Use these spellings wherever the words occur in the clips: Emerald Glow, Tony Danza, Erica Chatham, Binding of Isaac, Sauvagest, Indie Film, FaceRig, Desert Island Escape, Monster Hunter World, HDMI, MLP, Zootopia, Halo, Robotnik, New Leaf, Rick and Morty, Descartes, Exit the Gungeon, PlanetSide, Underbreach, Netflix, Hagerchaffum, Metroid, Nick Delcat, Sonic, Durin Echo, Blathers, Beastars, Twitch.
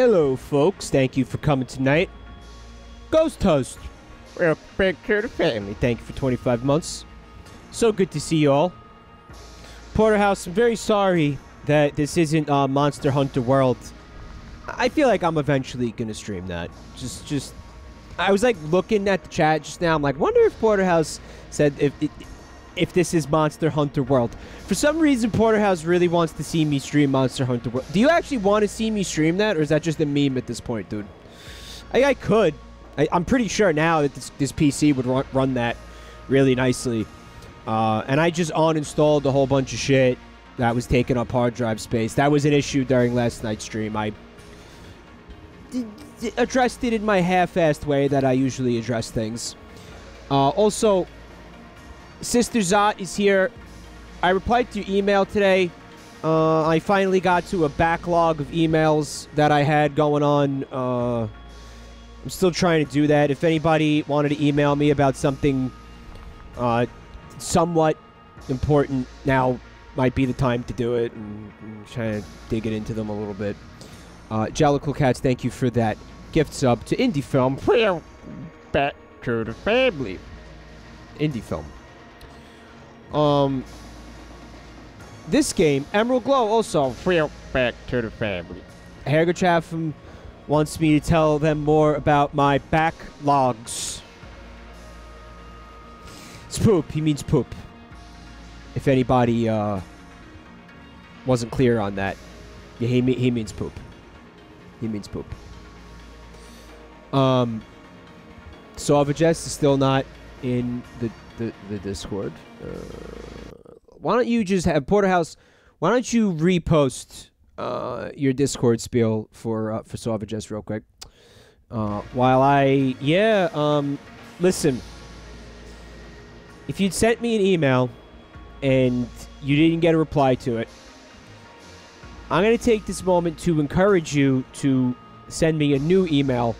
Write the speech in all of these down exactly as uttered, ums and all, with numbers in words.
Hello, folks. Thank you for coming tonight. Ghost Host. Real big to the family. Thank you for twenty-five months. So good to see you all. Porterhouse, I'm very sorry that this isn't uh, Monster Hunter World. I feel like I'm eventually going to stream that. Just, just... I was, like, looking at the chat just now. I'm like, wonder if Porterhouse said if it, if this is Monster Hunter World. For some reason, Porterhouse really wants to see me stream Monster Hunter World. Do you actually want to see me stream that, or is that just a meme at this point, dude? I, I could. I, I'm pretty sure now that this, this P C would run, run that really nicely. Uh, and I just uninstalled a whole bunch of shit that was taking up hard drive space. That was an issue during last night's stream. I... addressed it in my half-assed way that I usually address things. Uh, also, Sister Zot is here. I replied to your email today. Uh, I finally got to a backlog of emails that I had going on. Uh, I'm still trying to do that. If anybody wanted to email me about something uh, somewhat important, now might be the time to do it, and, and try to dig it into them a little bit. Uh, Jellicle Cats, thank you for that gift sub to Indie Film. Real back to the family. Indie Film. Um, this game, Emerald Glow, also real back to the family. Hagerchaffum wants me to tell them more about my backlogs. It's poop. He means poop. If anybody uh, wasn't clear on that, yeah, he, he means poop. He means poop. Um, Sauvagest is still not in the, the, the Discord. Uh, why don't you just have Porterhouse? Why don't you repost uh, your Discord spiel for uh, for Sauvagest real quick? Uh, while I yeah um listen, if you'd sent me an email and you didn't get a reply to it, I'm going to take this moment to encourage you to send me a new email.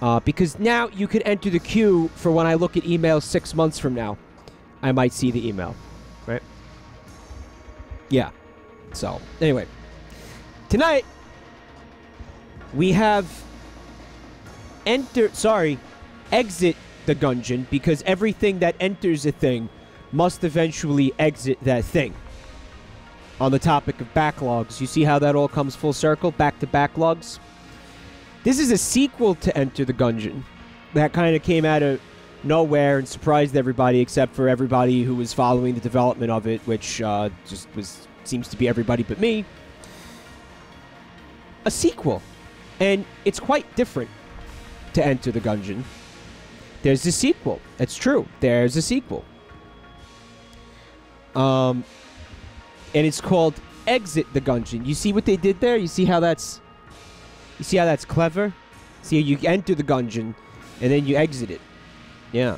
Uh, because now you can enter the queue for when I look at emails six months from now. I might see the email. Right? Yeah. So, anyway. Tonight, we have... Enter... Sorry. Exit the Gungeon. Because everything that enters a thing must eventually exit that thing. On the topic of backlogs, you see how that all comes full circle, back to backlogs? This is a sequel to Enter the Gungeon that kind of came out of nowhere and surprised everybody, except for everybody who was following the development of it, which uh, just was seems to be everybody but me. A sequel, and it's quite different to Enter the Gungeon. There's a sequel. That's true. There's a sequel. Um... And it's called Exit the Gungeon. You see what they did there? You see how that's... You see how that's clever? See, you enter the Gungeon, and then you exit it. Yeah.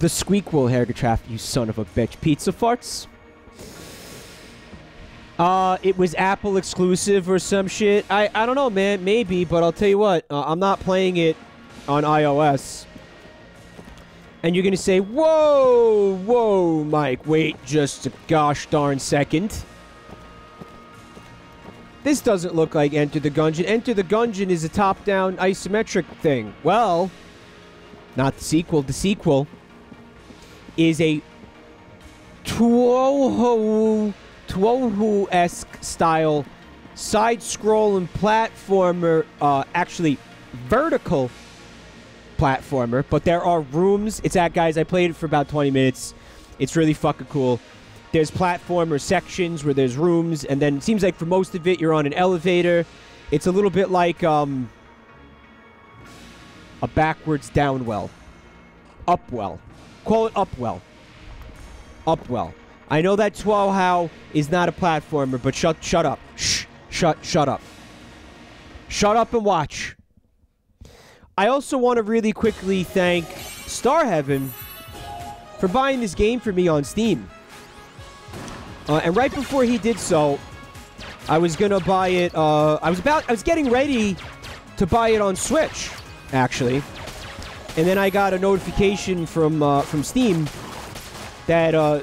The squeak will Hergatraff, you son of a bitch. Pizza farts? Uh, it was Apple exclusive or some shit? I, I don't know, man. Maybe, but I'll tell you what. Uh, I'm not playing it on iOS. And you're gonna say, whoa, whoa, Mike, wait just a gosh darn second. This doesn't look like Enter the Gungeon. Enter the Gungeon is a top-down isometric thing. Well, not the sequel. The sequel is a Touhou, Touhou-esque style side-scrolling platformer, uh, actually vertical platformer, but there are rooms. It's at, guys, I played it for about twenty minutes. It's really fucking cool. There's platformer sections where there's rooms, and then it seems like for most of it, you're on an elevator. It's a little bit like, um... a backwards downwell. Upwell. Call it Upwell. Upwell. I know that Touhou is not a platformer, but shut, shut up. Shh. Shut, shut up. Shut up and watch. I also want to really quickly thank Starheaven for buying this game for me on Steam. Uh, and right before he did so, I was gonna buy it. Uh, I was about, I was getting ready to buy it on Switch, actually. And then I got a notification from uh, from Steam that uh,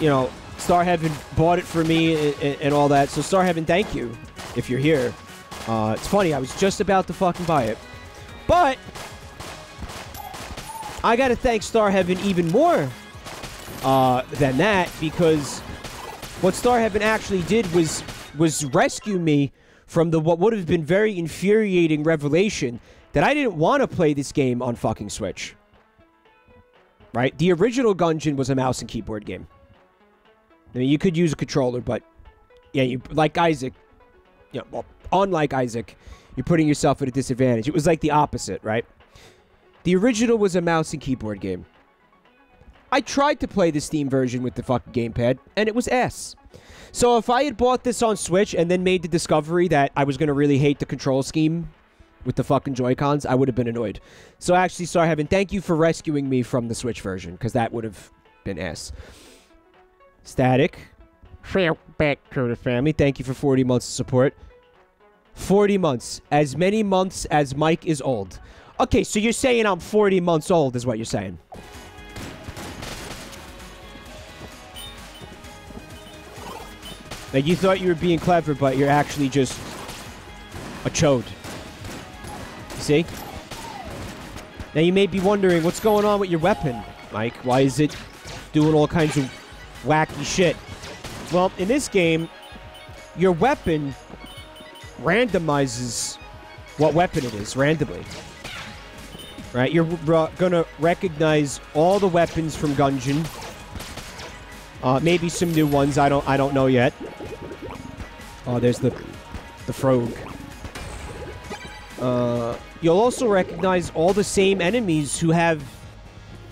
you know, Starheaven bought it for me and, and all that. So Starheaven, thank you if you're here. Uh, it's funny, I was just about to fucking buy it. But I gotta thank Star Heaven even more uh, than that, because what Star Heaven actually did was was rescue me from the what would have been very infuriating revelation that I didn't want to play this game on fucking Switch. Right? The original Gungeon was a mouse and keyboard game. I mean, you could use a controller, but yeah, you like Isaac. You know, well, unlike Isaac, you're putting yourself at a disadvantage. It was like the opposite, right? The original was a mouse and keyboard game. I tried to play the Steam version with the fucking gamepad, and it was ass. So if I had bought this on Switch and then made the discovery that I was going to really hate the control scheme with the fucking Joy-Cons, I would have been annoyed. So actually, Star Heaven, thank you for rescuing me from the Switch version, because that would have been ass. Static. Back to the family. Thank you for forty months of support. forty months. As many months as Mike is old. Okay, so you're saying I'm forty months old is what you're saying. Like, you thought you were being clever, but you're actually just a chode. See? Now you may be wondering, what's going on with your weapon, Mike? Why is it doing all kinds of wacky shit? Well, in this game, your weapon randomizes what weapon it is, randomly. Right, you're gonna recognize all the weapons from Gungeon. Uh, maybe some new ones. I don't. I don't know yet. Oh, there's the, the frog. Uh, you'll also recognize all the same enemies who have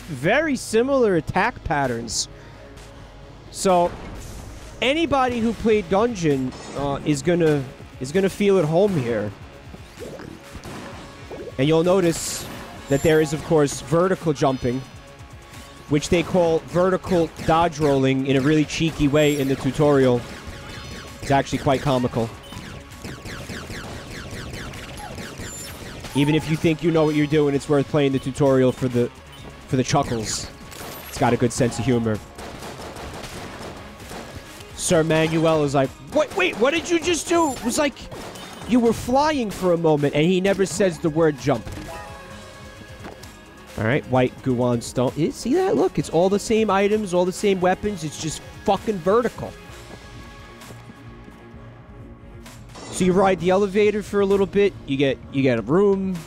very similar attack patterns. So anybody who played Gungeon uh, is gonna is gonna feel at home here. And you'll notice that there is, of course, vertical jumping, which they call vertical dodge rolling in a really cheeky way in the tutorial. It's actually quite comical. Even if you think you know what you're doing, it's worth playing the tutorial for the for the chuckles. It's got a good sense of humor. Sir Manuel is like, wait, wait, what did you just do? It was like you were flying for a moment, and he never says the word jump. Alright, white Guan stone. You see that? Look, it's all the same items, all the same weapons. It's just fucking vertical. So you ride the elevator for a little bit. You get you get a room.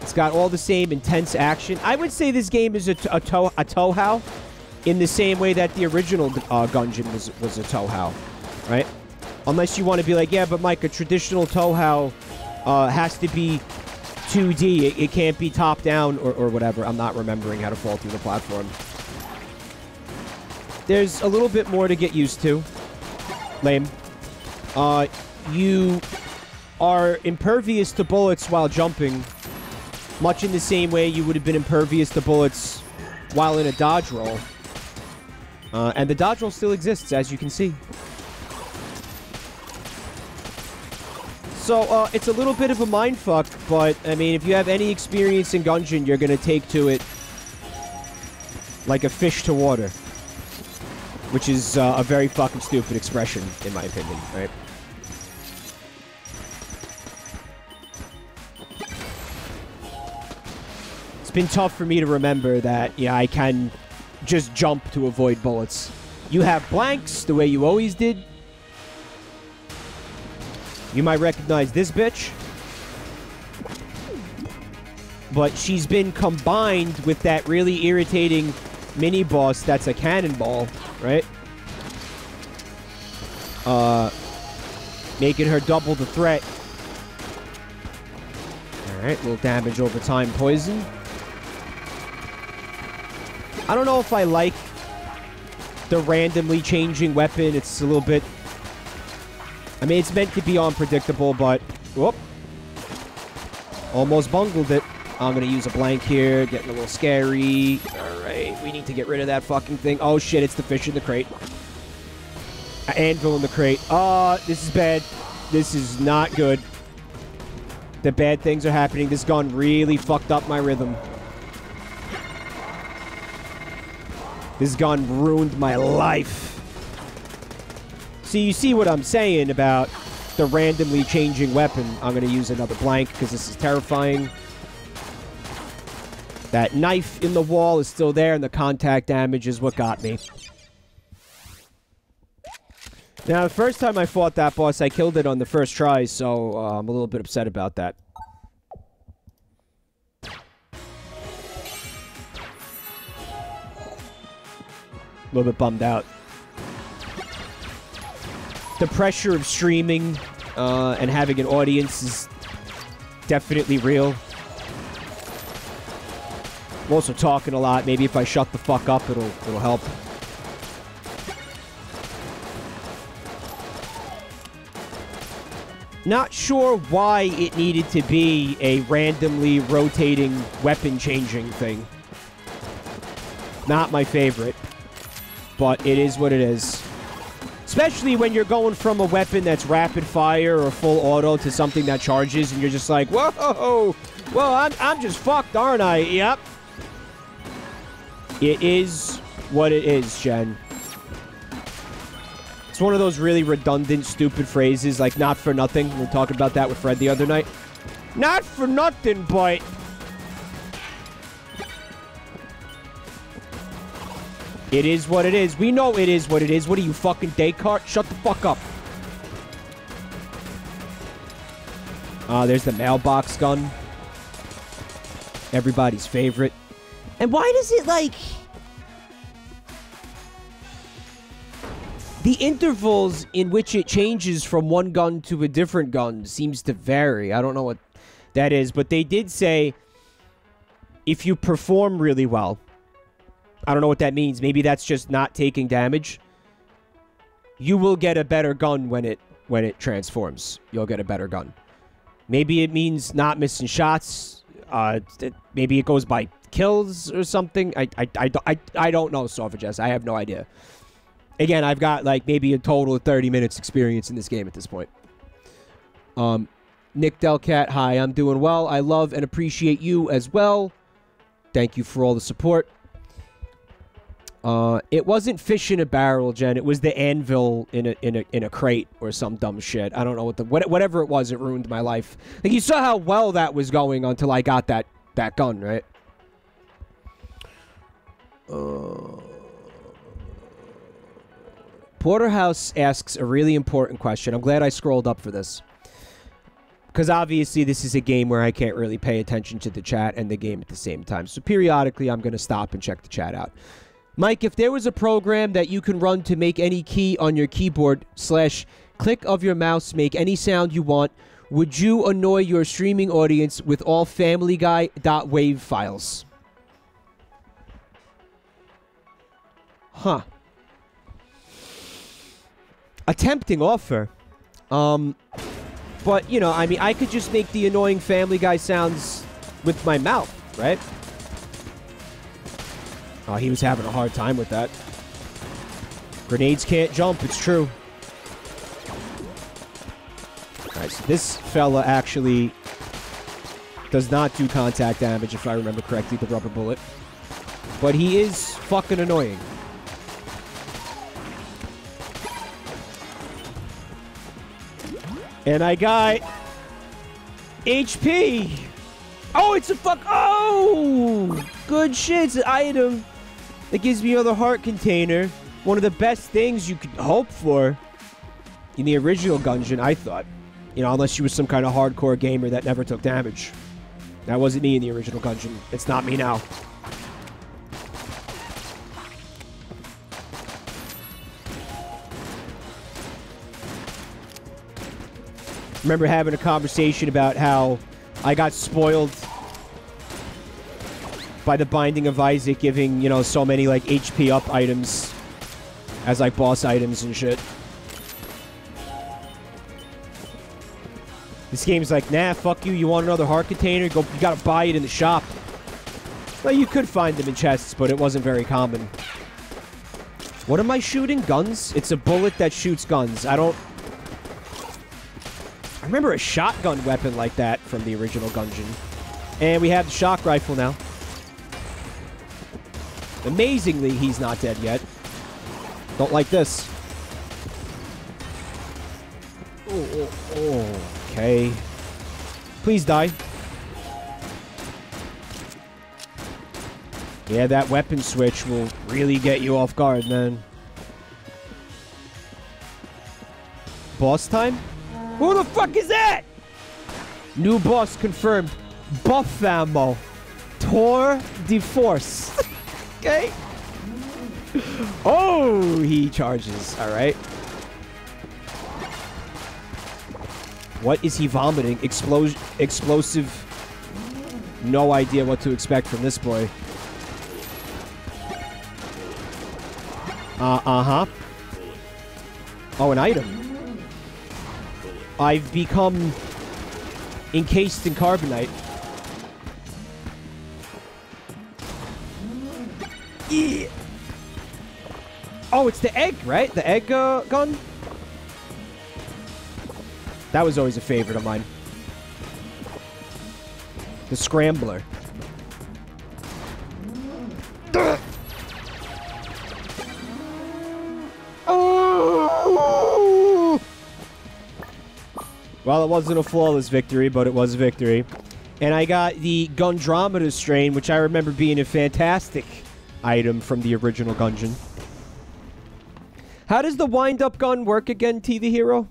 It's got all the same intense action. I would say this game is a, a, to, a Touhou in the same way that the original uh, Gungeon was, was a Touhou, right? Unless you want to be like, yeah, but Mike, a traditional Touhou uh, has to be two D. It, it can't be top-down or, or whatever. I'm not remembering how to fall through the platform. There's a little bit more to get used to. Lame. Uh, you are impervious to bullets while jumping, much in the same way you would have been impervious to bullets while in a dodge roll. Uh, and the dodge roll still exists, as you can see. So, uh, it's a little bit of a mindfuck, but, I mean, if you have any experience in Gungeon, you're gonna take to it like a fish to water. Which is, uh, a very fucking stupid expression, in my opinion, right? It's been tough for me to remember that, yeah, I can just jump to avoid bullets. You have blanks, the way you always did. You might recognize this bitch. But she's been combined with that really irritating mini-boss that's a cannonball, right? Uh, making her double the threat. Alright, little damage over time poison. I don't know if I like the randomly changing weapon. It's a little bit... I mean, it's meant to be unpredictable, but... Whoop. Almost bungled it. I'm gonna use a blank here, getting a little scary. Alright, we need to get rid of that fucking thing. Oh shit, it's the fish in the crate. Anvil in the crate. Ah, uh, this is bad. This is not good. The bad things are happening. This gun really fucked up my rhythm. This gun ruined my life. So you see what I'm saying about the randomly changing weapon. I'm going to use another blank because this is terrifying. That knife in the wall is still there, and the contact damage is what got me. Now, the first time I fought that boss, I killed it on the first try, so uh, I'm a little bit upset about that. A little bit bummed out. The pressure of streaming uh, and having an audience is definitely real. I'm also talking a lot. Maybe if I shut the fuck up, it'll it'll help. Not sure why it needed to be a randomly rotating weapon changing thing. Not my favorite, but it is what it is. Especially when you're going from a weapon that's rapid fire or full auto to something that charges, and you're just like, whoa, well, I'm, I'm just fucked, aren't I? Yep. It is what it is, Jen. It's one of those really redundant, stupid phrases, like, not for nothing. We were talking about that with Fred the other night. Not for nothing, but... It is what it is. We know it is what it is. What are you, fucking Descartes? Shut the fuck up. Ah, uh, there's the mailbox gun. Everybody's favorite. And why does it, like... The intervals in which it changes from one gun to a different gun seems to vary. I don't know what that is, but they did say... If you perform really well... I don't know what that means. Maybe that's just not taking damage. You will get a better gun when it when it transforms. You'll get a better gun. Maybe it means not missing shots. Uh, maybe it goes by kills or something. I I I I, I don't know, Sauvage S. I have no idea. Again, I've got like maybe a total of thirty minutes experience in this game at this point. Um, Nick Delcat, hi. I'm doing well. I love and appreciate you as well. Thank you for all the support. Uh, it wasn't fish in a barrel, Jen. It was the anvil in a in a in a crate or some dumb shit. I don't know what the what, whatever it was. It ruined my life. Like, you saw how well that was going until I got that that gun, right? Uh, Porterhouse asks a really important question. I'm glad I scrolled up for this, because obviously this is a game where I can't really pay attention to the chat and the game at the same time. So periodically, I'm gonna stop and check the chat out. Mike, if there was a program that you can run to make any key on your keyboard slash click of your mouse make any sound you want, would you annoy your streaming audience with all Family Guy .wav files? Huh. A tempting offer. Um, but, you know, I mean, I could just make the annoying Family Guy sounds with my mouth, right? Oh, he was having a hard time with that. Grenades can't jump, it's true. Alright, so this fella actually does not do contact damage, if I remember correctly, the rubber bullet. But he is fucking annoying. And I got... H P! Oh, it's a fuck... Oh! Good shit, it's an item. That gives me another heart container. One of the best things you could hope for in the original Gungeon, I thought. You know, unless you was some kind of hardcore gamer that never took damage. That wasn't me in the original Gungeon. It's not me now. Remember having a conversation about how I got spoiled by the Binding of Isaac giving, you know, so many, like, H P up items as, like, boss items and shit. This game's like, nah, fuck you, you want another heart container? Go, you gotta buy it in the shop. Well, you could find them in chests, but it wasn't very common. What am I shooting? Guns? It's a bullet that shoots guns. I don't... I remember a shotgun weapon like that from the original Gungeon. And we have the shock rifle now. Amazingly, he's not dead yet. Don't like this. Oh, oh, oh. Okay. Please die. Yeah, that weapon switch will really get you off guard, man. Boss time? Who the fuck is that? New boss confirmed. Buff ammo. Tour de force. Okay. Oh, he charges. All right. What is he vomiting? Explos explosive. No idea what to expect from this boy. Uh, uh-huh. Oh, an item. I've become encased in carbonite. Yeah. Oh, it's the egg, right? The egg uh, gun? That was always a favorite of mine. The scrambler. Oh! Well, it wasn't a flawless victory, but it was a victory. And I got the Gundromeda strain, which I remember being a fantastic item from the original Gungeon. How does the wind-up gun work again, T V Hero?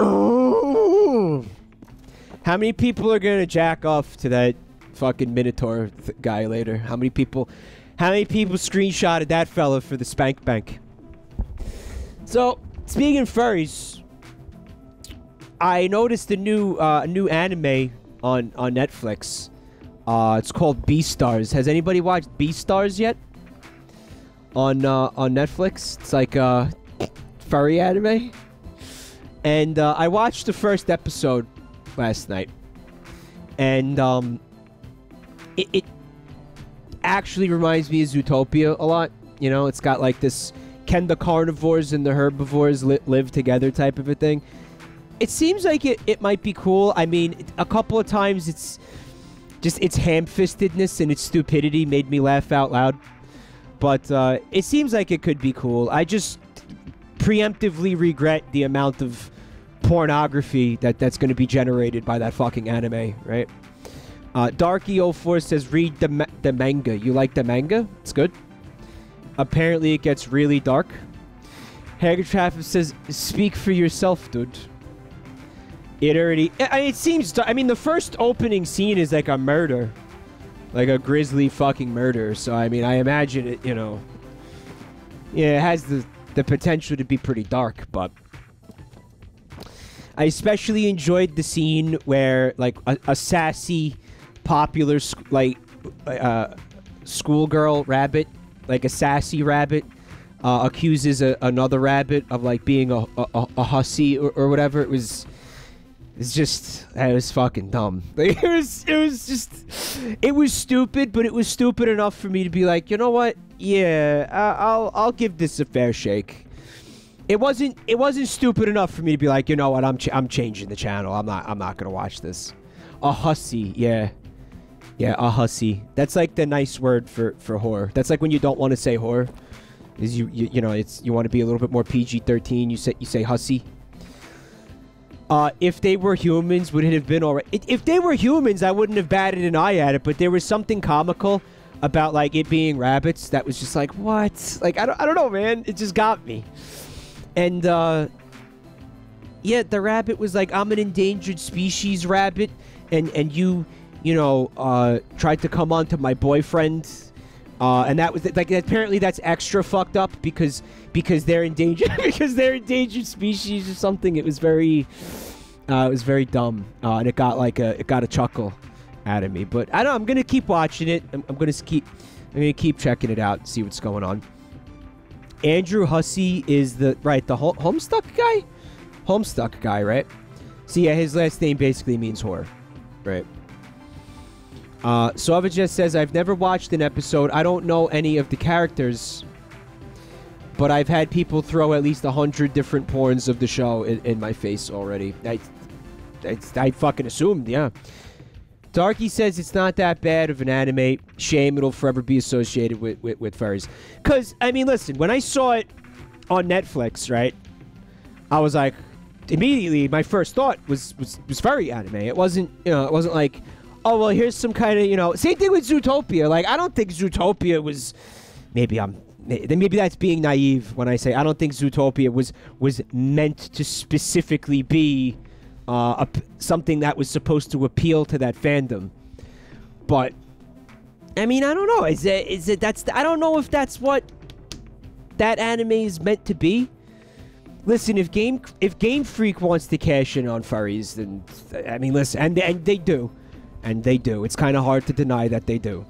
Oh. How many people are gonna jack off to that fucking Minotaur th guy later? How many people? How many people screenshotted that fella for the spank bank? So speaking of furries, I noticed a new uh, new anime on on Netflix. Uh, it's called Beastars. Has anybody watched Beastars yet? On uh, on Netflix, it's like a furry anime. And uh, I watched the first episode last night, and um, it, it actually reminds me of Zootopia a lot. You know, it's got like this, can the carnivores and the herbivores li live together type of a thing. It seems like it, it might be cool. I mean, a couple of times it's just its ham-fistedness and its stupidity made me laugh out loud. But uh, it seems like it could be cool. I just preemptively regret the amount of pornography that that's going to be generated by that fucking anime, right? Uh, Darky oh four says, read the, ma the manga. You like the manga? It's good. Apparently it gets really dark. Hagertrap says, speak for yourself, dude. It already... I, it seems... I mean, the first opening scene is like a murder. Like a grisly fucking murder. So, I mean, I imagine it, you know... Yeah, it has the... the potential to be pretty dark, but I especially enjoyed the scene where like a, a sassy popular sc like uh, schoolgirl rabbit, like a sassy rabbit, uh, accuses a, another rabbit of like being a, a, a hussy or, or whatever. It was it's just it was fucking dumb. Like, it was it was just it was stupid, but it was stupid enough for me to be like, you know what? Yeah, I'll I'll give this a fair shake. It wasn't it wasn't stupid enough for me to be like, you know what, I'm ch I'm changing the channel. I'm not I'm not gonna watch this. A hussy, yeah, yeah, a hussy. That's like the nice word for for whore. That's like when you don't want to say whore, is you, you you know it's you want to be a little bit more P G thirteen. You say you say hussy. Uh, if they were humans, would it have been alright? If they were humans, I wouldn't have batted an eye at it. But there was something comical about like it being rabbits that was just like, what? Like, I don't, I don't know, man. It just got me. And uh yeah, the rabbit was like, I'm an endangered species rabbit, and and you you know uh tried to come on to my boyfriend, uh and that was like, apparently that's extra fucked up because because they're endangered because they're endangered species or something. It was very uh it was very dumb, uh and it got like a it got a chuckle out of me. But I don't, I'm gonna keep watching it. I'm, I'm gonna keep I'm gonna keep checking it out and see what's going on. Andrew Hussey is the right the ho Homestuck guy Homestuck guy right? So yeah, his last name basically means horror, right? uh, Savages says, I've never watched an episode. I don't know any of the characters, but I've had people throw at least a hundred different porns of the show in, in my face already. I, I, I fucking assumed, yeah. Darky says it's not that bad of an anime. Shame it'll forever be associated with, with, with furries. Because, I mean, listen, when I saw it on Netflix, right, I was like, immediately, my first thought was, was, was furry anime. It wasn't, you know, it wasn't like, oh, well, here's some kind of, you know, same thing with Zootopia. Like, I don't think Zootopia was, maybe I'm, maybe that's being naive when I say, I don't think Zootopia was, was meant to specifically be Uh, a, something that was supposed to appeal to that fandom, but I mean, I don't know. Is it? Is it? That's. The, I don't know if that's what that anime is meant to be. Listen, if game if Game Freak wants to cash in on furries, then I mean, listen, and and they do, and they do. It's kind of hard to deny that they do.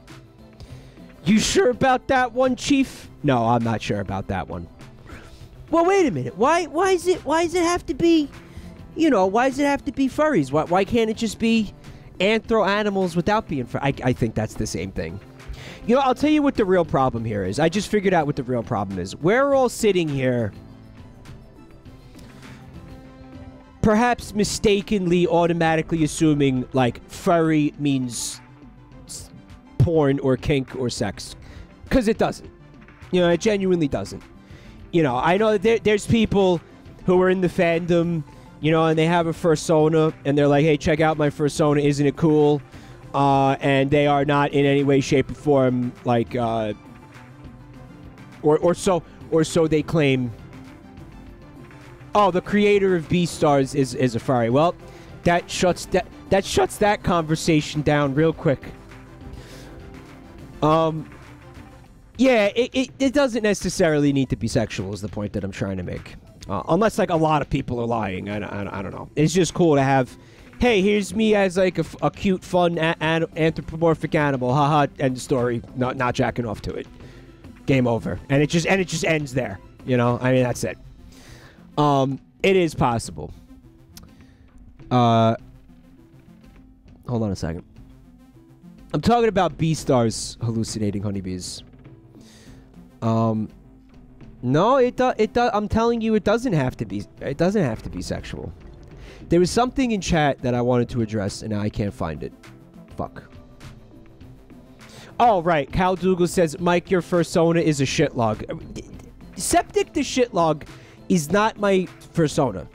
You sure about that one, Chief? No, I'm not sure about that one. Well, wait a minute. Why? Why is it? Why does it have to be? You know, why does it have to be furries? Why, why can't it just be anthro animals without being furries? I, I think that's the same thing. You know, I'll tell you what the real problem here is. I just figured out what the real problem is. We're all sitting here, perhaps mistakenly automatically assuming, like, furry means porn or kink or sex. Because it doesn't. You know, it genuinely doesn't. You know, I know that there, there's people who are in the fandom, you know, and they have a fursona, and they're like, hey, check out my fursona, isn't it cool? Uh, and they are not in any way, shape, or form, like, uh, or, or so, or so they claim, oh, the creator of Beastars is, is a furry. Well, that shuts that, that shuts that conversation down real quick. Um, yeah, it, it, it doesn't necessarily need to be sexual is the point that I'm trying to make. Uh, unless, like, a lot of people are lying. I, I, I don't know. It's just cool to have, hey, here's me as, like, a, a cute, fun, a an anthropomorphic animal. Haha, end story. Not, not jacking off to it. Game over. And it just and it just ends there. You know? I mean, that's it. Um, it is possible. Uh, hold on a second. I'm talking about Beastars hallucinating honeybees. Um... No, it does. It does. I'm telling you, it doesn't have to be. It doesn't have to be sexual. There was something in chat that I wanted to address, and now I can't find it. Fuck. Oh right, Cal Dougal says, Mike, your fursona is a shitlog. Septic the shitlog is not my fursona.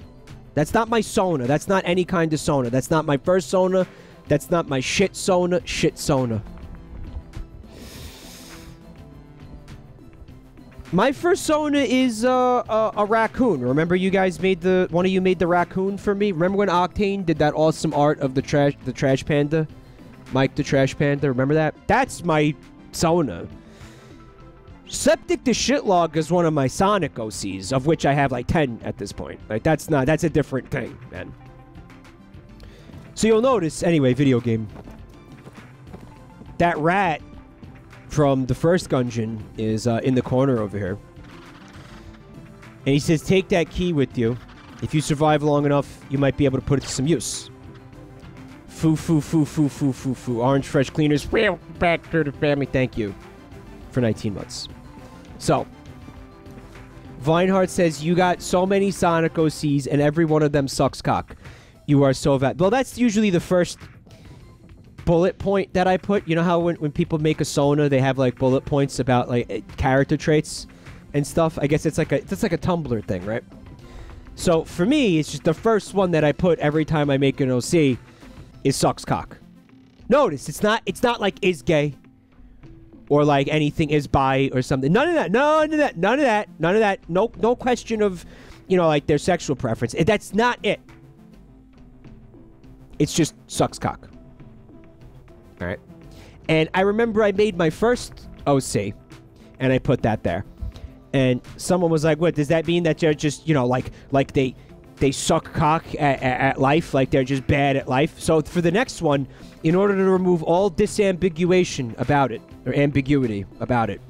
That's not my sona. That's not any kind of sona. That's not my fursona. That's not my shit sona. Shit sona. My fursona is uh, a, a raccoon. Remember, you guys made the one of you made the raccoon for me. Remember when Octane did that awesome art of the trash the trash panda, Mike the trash panda. Remember that? That's my sona. Septic the shitlog is one of my Sonic O Cs, of which I have like ten at this point. Like that's not that's a different thing, man. So you'll notice anyway. Video game. That rat from the first Gungeon is uh, in the corner over here. And he says, take that key with you. If you survive long enough, you might be able to put it to some use. Foo, foo, foo, foo, foo, foo, foo. Orange Fresh Cleaners. Back to the family. Thank you for nineteen months. So, Vinehart says, you got so many Sonic O Cs and every one of them sucks cock. You are so bad. Well, that's usually the first bullet point that I put. You know how when, when people make a sona, they have like bullet points about like character traits and stuff. I guess it's like a it's like a Tumblr thing, right? So for me, it's just the first one that I put every time I make an O C is sucks cock. Notice it's not it's not like is gay or like anything is bi or something. None of that. None of that. None of that. None of that. No no question of, you know, like their sexual preference. That's not it. It's just sucks cock. Alright. And I remember I made my first O C and I put that there. And someone was like, what, does that mean that they're just, you know, like like they they suck cock at, at, at life, like they're just bad at life? So for the next one, in order to remove all disambiguation about it, or ambiguity about it,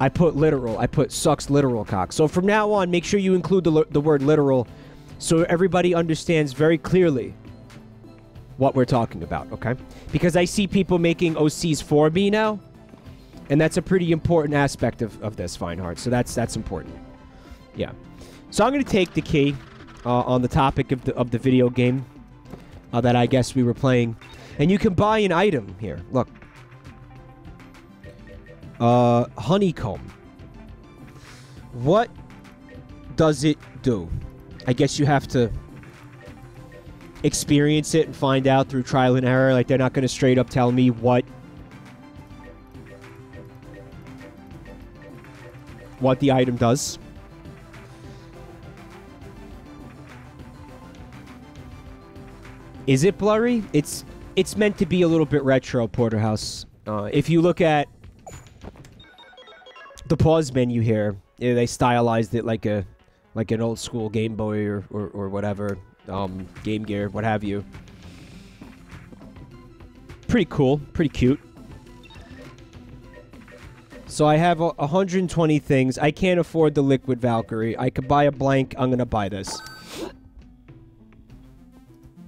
I put literal. I put sucks literal cock. So from now on, make sure you include the, the word literal so everybody understands very clearly what we're talking about, okay? Because I see people making O Cs for me now, and that's a pretty important aspect of, of this, Fineheart. So that's that's important. Yeah. So I'm going to take the key uh, on the topic of the, of the video game uh, that I guess we were playing. And you can buy an item here. Look. Uh, honeycomb. What does it do? I guess you have to experience it and find out through trial and error. Like, they're not going to straight up tell me what what the item does. Is it blurry? It's it's meant to be a little bit retro, Porterhouse. Uh, if you look at the pause menu here, they stylized it like a like an old school Game Boy or or, or whatever, um, Game Gear, what have you. Pretty cool, pretty cute. So I have one hundred twenty things. I can't afford the Liquid Valkyrie. I could buy a blank. I'm gonna buy this.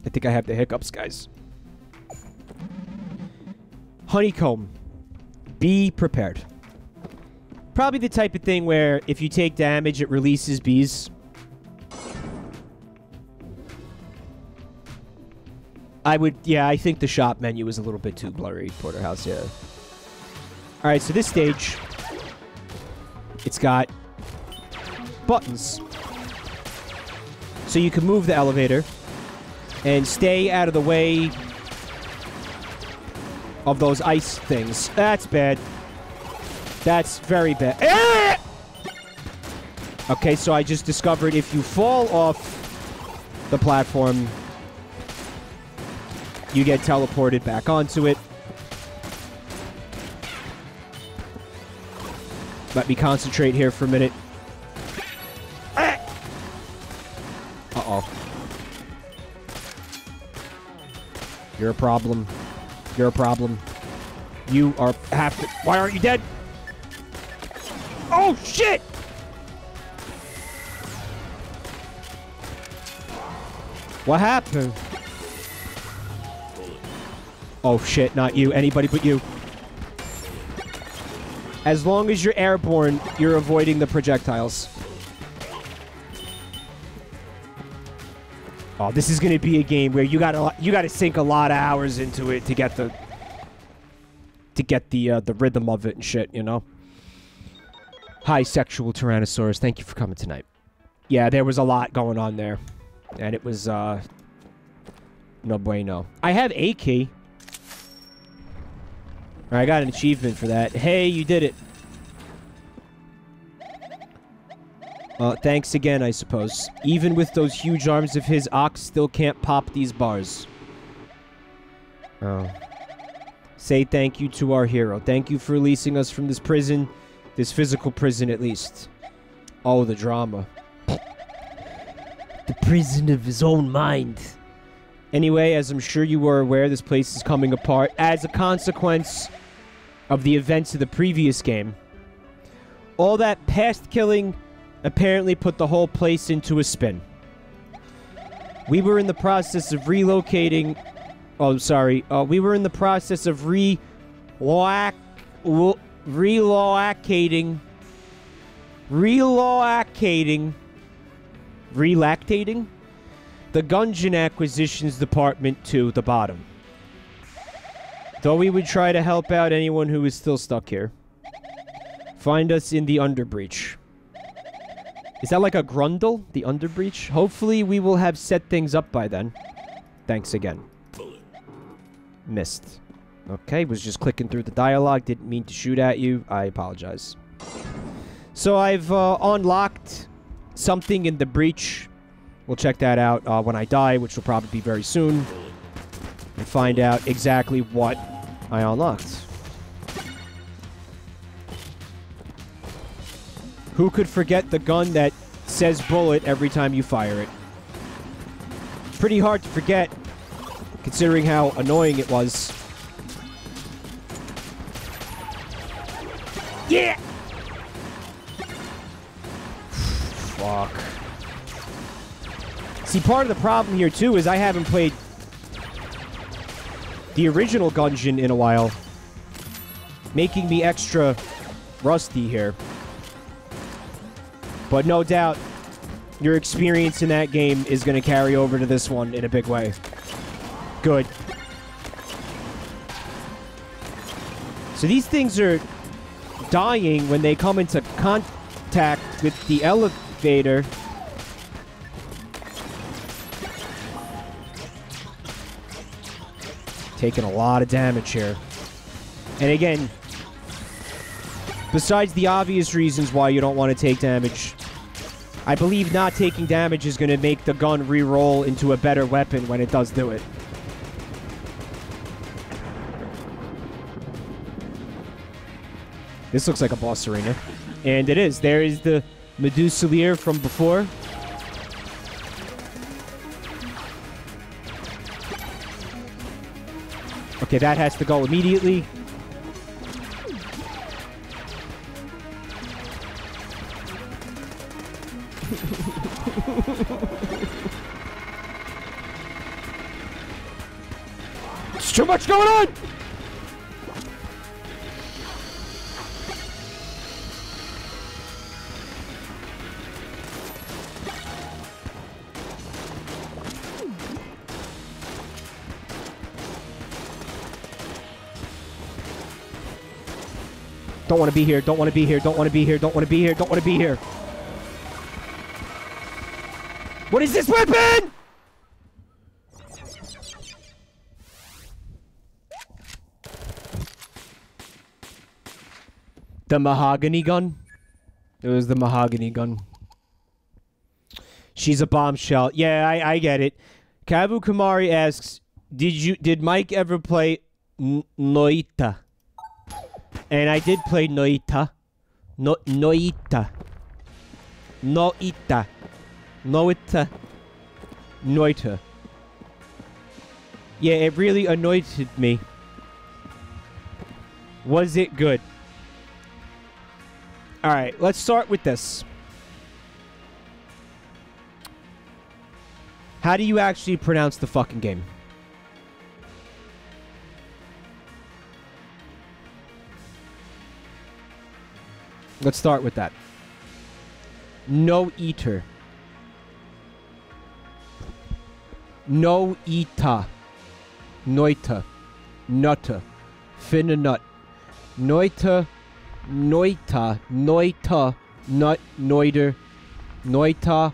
I think I have the hiccups, guys. Honeycomb. Be prepared. Probably the type of thing where if you take damage, it releases bees. I would... Yeah, I think the shop menu is a little bit too blurry, Porterhouse, yeah. Alright, so this stage... It's got... buttons. So you can move the elevator... and stay out of the way of those ice things. That's bad. That's very bad. Ah! Okay, so I just discovered if you fall off the platform, you get teleported back onto it. Let me concentrate here for a minute. Ah! Uh-oh. You're a problem. You're a problem. You are half the- Why aren't you dead? Oh, shit! What happened? Oh, shit, not you. Anybody but you. As long as you're airborne, you're avoiding the projectiles. Oh, this is gonna be a game where you gotta you gotta sink a lot of hours into it to get the to get the uh, the rhythm of it and shit, you know. Hi, sexual Tyrannosaurus. Thank you for coming tonight. Yeah, there was a lot going on there, and it was uh, no bueno. I have a key. I got an achievement for that. Hey, you did it. Uh, thanks again, I suppose. Even with those huge arms of his, Ox still can't pop these bars. Oh. Say thank you to our hero. Thank you for releasing us from this prison. This physical prison, at least. Oh, the drama. The prison of his own mind. Anyway, as I'm sure you were aware, this place is coming apart as a consequence of the events of the previous game. All that past killing... apparently put the whole place into a spin. We were in the process of relocating... Oh, sorry. Uh, we were in the process of re... Loac... Relocating... Relocating... Relactating? The Gungeon Acquisitions Department to the bottom. Though we would try to help out anyone who is still stuck here. Find us in the Underbreach. Is that like a grundle? The Underbreach? Hopefully we will have set things up by then. Thanks again. Missed. Okay, was just clicking through the dialogue. Didn't mean to shoot at you. I apologize. So I've uh, unlocked something in the breach. We'll check that out uh, when I die, which will probably be very soon. And find out exactly what I unlocked. Who could forget the gun that says bullet every time you fire it? Pretty hard to forget, considering how annoying it was. Yeah! Fuck. See, part of the problem here, too, is I haven't played the original Gungeon in a while, making me extra rusty here. But no doubt, your experience in that game is going to carry over to this one in a big way. Good. So these things are dying when they come into contact with the elevator. Taking a lot of damage here. And again, besides the obvious reasons why you don't want to take damage, I believe not taking damage is going to make the gun re-roll into a better weapon when it does do it. This looks like a boss arena. And it is. There is the Medusalier from before. Okay, that has to go immediately. It's too much going on! Don't want to be here, don't want to be here, don't want to be here, don't want to be here, don't want to be here. What is this weapon?! The mahogany gun? It was the mahogany gun. She's a bombshell. Yeah, I, I get it. Kabu Kumari asks, did you did Mike ever play Noita? And I did play Noita. No, Noita. Noita. Noita. Noita. Yeah, it really annoyed me. Was it good? Alright, let's start with this. How do you actually pronounce the fucking game? Let's start with that. No eater. No eater. Noita. Nutter. Finna nut. Noita. Noita. Noita. Nut. Noiter. Noita.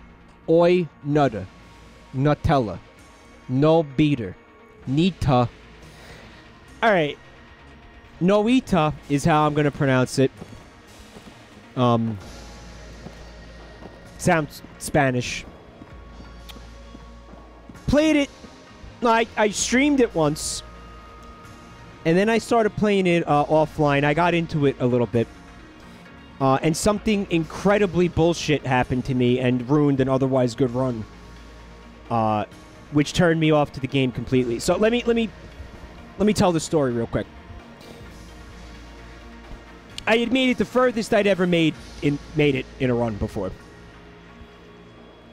Oi. Nutter. Nutella. No beater. Nita. Alright. Noita is how I'm going to pronounce it. Um, sounds Spanish. Played it. I, I streamed it once. And then I started playing it uh, offline. I got into it a little bit. Uh, and something incredibly bullshit happened to me and ruined an otherwise good run. Uh, which turned me off to the game completely. So let me, let me, let me tell the story real quick. I had made it the furthest I'd ever made in made it in a run before.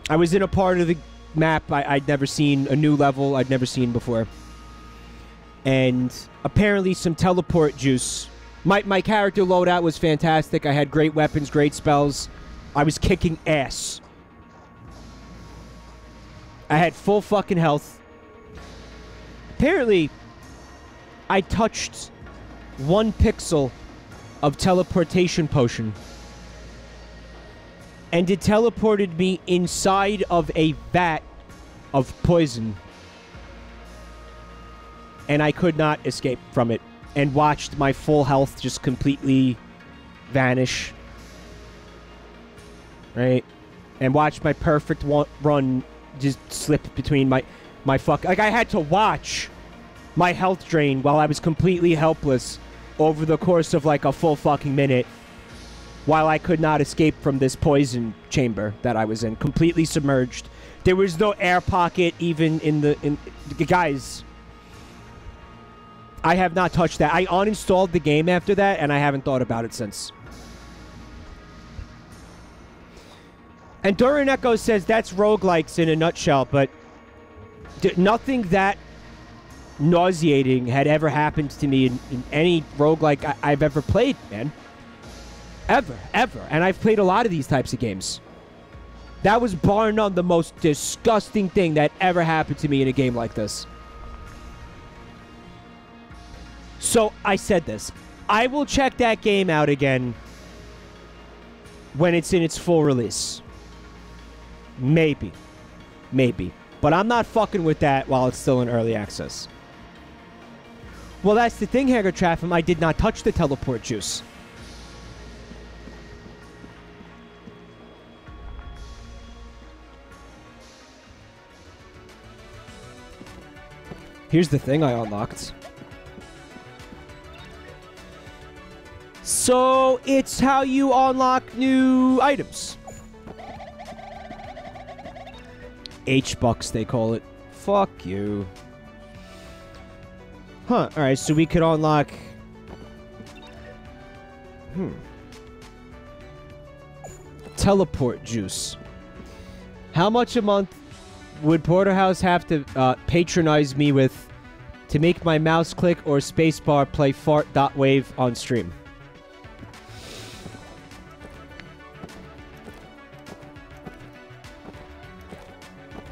I was in a part of the map I, I'd never seen, a new level I'd never seen before. And apparently some teleport juice. My, my character loadout was fantastic. I had great weapons, great spells. I was kicking ass. I had full fucking health. Apparently, I touched one pixel of teleportation potion, and it teleported me inside of a vat of poison, and I could not escape from it, and watched my full health just completely vanish, right? And watched my perfect run just slip between my my fuck, like I had to watch my health drain while I was completely helpless over the course of like a full fucking minute, while I could not escape from this poison chamber that I was in, completely submerged. There was no air pocket even in the in guys. I have not touched that. I uninstalled the game after that, and I haven't thought about it since. And Durin Echo says that's roguelikes in a nutshell, but nothing that nauseating had ever happened to me in, in any roguelike I I've ever played, man. Ever, ever. And I've played a lot of these types of games. That was bar none the most disgusting thing that ever happened to me in a game like this. So I said this. I will check that game out again when it's in its full release. Maybe. Maybe. But I'm not fucking with that while it's still in early access. Well, that's the thing, Hager Traffim. I did not touch the teleport juice. Here's the thing I unlocked. So, it's how you unlock new items. H-Bucks, they call it. Fuck you. Huh, alright, so we could unlock... Hmm. Teleport juice. How much a month would Porterhouse have to uh, patronize me with to make my mouse click or spacebar play fart.wave on stream?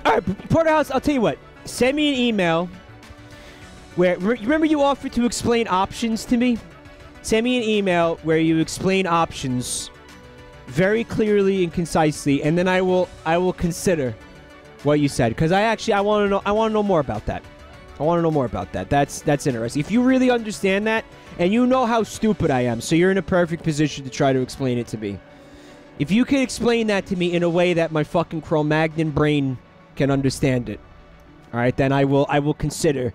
Alright, Porterhouse, I'll tell you what. Send me an email where... Re remember you offered to explain options to me? Send me an email where you explain options very clearly and concisely, and then I will I will consider what you said, because I actually I want to know I want to know more about that. I want to know more about that. That's that's interesting. If you really understand that, and you know how stupid I am, so you're in a perfect position to try to explain it to me. If you can explain that to me in a way that my fucking Cro-Magnon brain can understand it, all right, then I will I will consider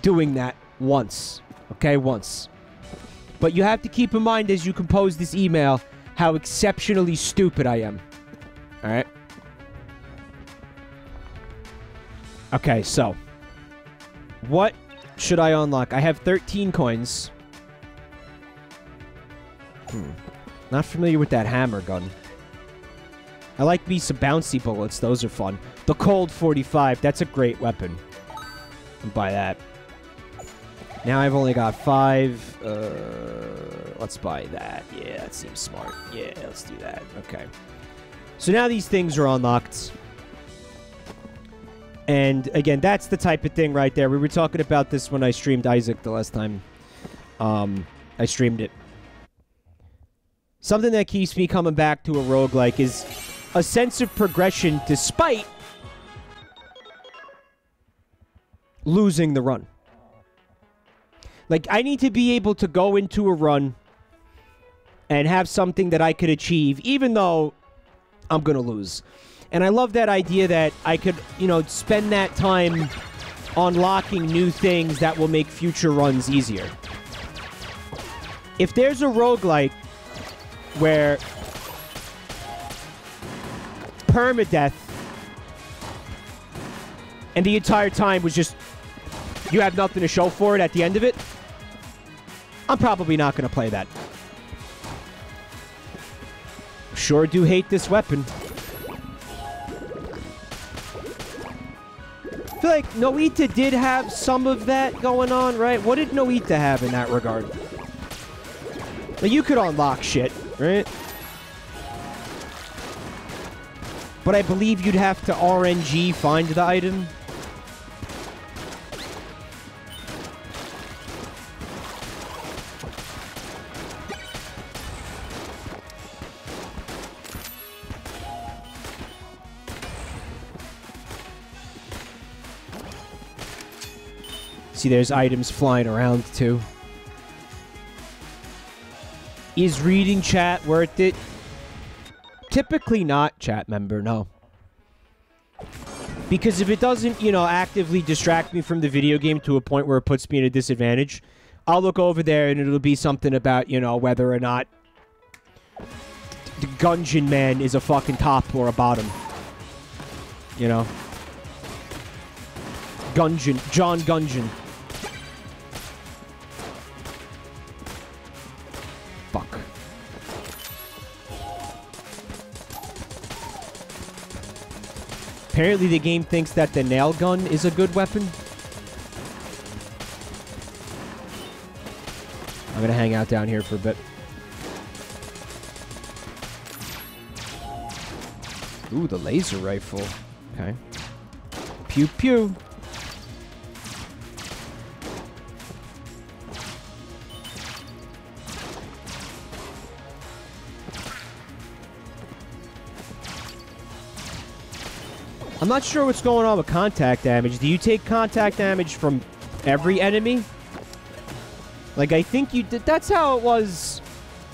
doing that once, okay, once. But you have to keep in mind as you compose this email how exceptionally stupid I am. All right. Okay, so, what should I unlock? I have thirteen coins. Hmm. Not familiar with that hammer gun. I like me some bouncy bullets. Those are fun. The Cold forty-five. That's a great weapon. I'll buy that. Now I've only got five. Uh, let's buy that. Yeah, that seems smart. Yeah, let's do that. Okay. So now these things are unlocked. And, again, that's the type of thing right there. We were talking about this when I streamed Isaac the last time um, I streamed it. Something that keeps me coming back to a roguelike is a sense of progression despite losing the run. Like, I need to be able to go into a run and have something that I could achieve, even though I'm going to lose. And I love that idea that I could, you know, spend that time unlocking new things that will make future runs easier. If there's a roguelike where permadeath and the entire time was just you have nothing to show for it at the end of it, I'm probably not going to play that. Sure do hate this weapon. I feel like Noita did have some of that going on, right? What did Noita have in that regard? Like, you could unlock shit, right? But I believe you'd have to R N G find the item. See, there's items flying around, too. Is reading chat worth it? Typically not, chat member, no. Because if it doesn't, you know, actively distract me from the video game to a point where it puts me at a disadvantage, I'll look over there and it'll be something about, you know, whether or not the Gungeon Man is a fucking top or a bottom. You know? Gungeon. John Gungeon. Fuck. Apparently the game thinks that the nail gun is a good weapon. I'm gonna hang out down here for a bit. Ooh, the laser rifle. Okay. Pew pew. I'm not sure what's going on with contact damage. Do you take contact damage from every enemy? Like, I think you did. That's how it was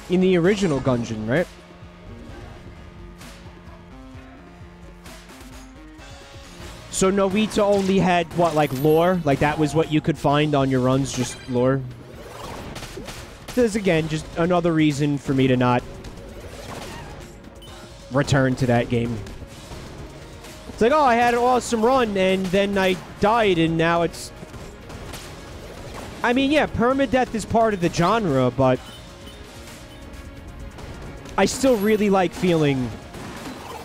in the original Gungeon, right? So Noita only had, what, like, lore? Like, that was what you could find on your runs, just lore? This is, again, just another reason for me to not return to that game. It's like, oh, I had an awesome run, and then I died, and now it's... I mean, yeah, permadeath is part of the genre, but... I still really like feeling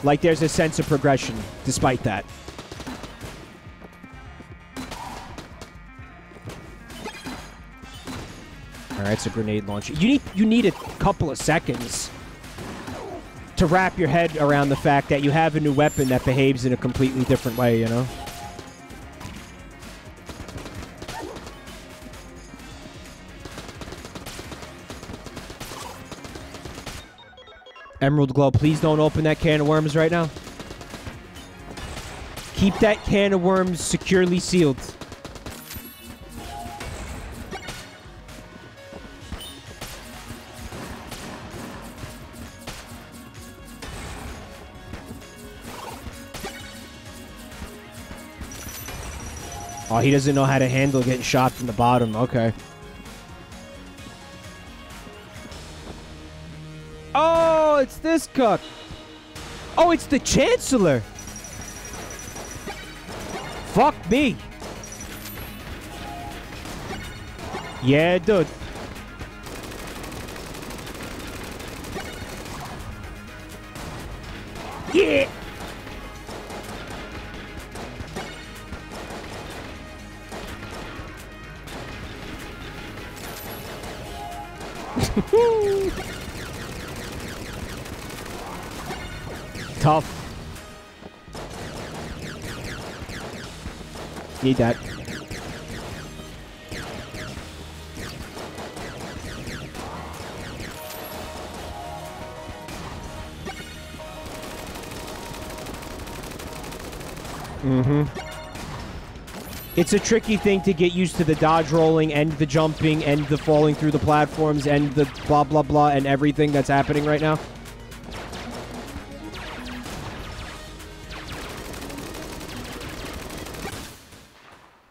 like there's a sense of progression, despite that. Alright, so grenade launcher. You need, you need a couple of seconds to wrap your head around the fact that you have a new weapon that behaves in a completely different way, you know? Emerald Glow, please don't open that can of worms right now. Keep that can of worms securely sealed. Oh, he doesn't know how to handle getting shot from the bottom. Okay. Oh, it's this cuck. Oh, it's the Chancellor. Fuck me. Yeah, dude. Yeah. Tough. Need that. Mm-hmm. It's a tricky thing to get used to, the dodge rolling and the jumping and the falling through the platforms and the blah blah blah and everything that's happening right now.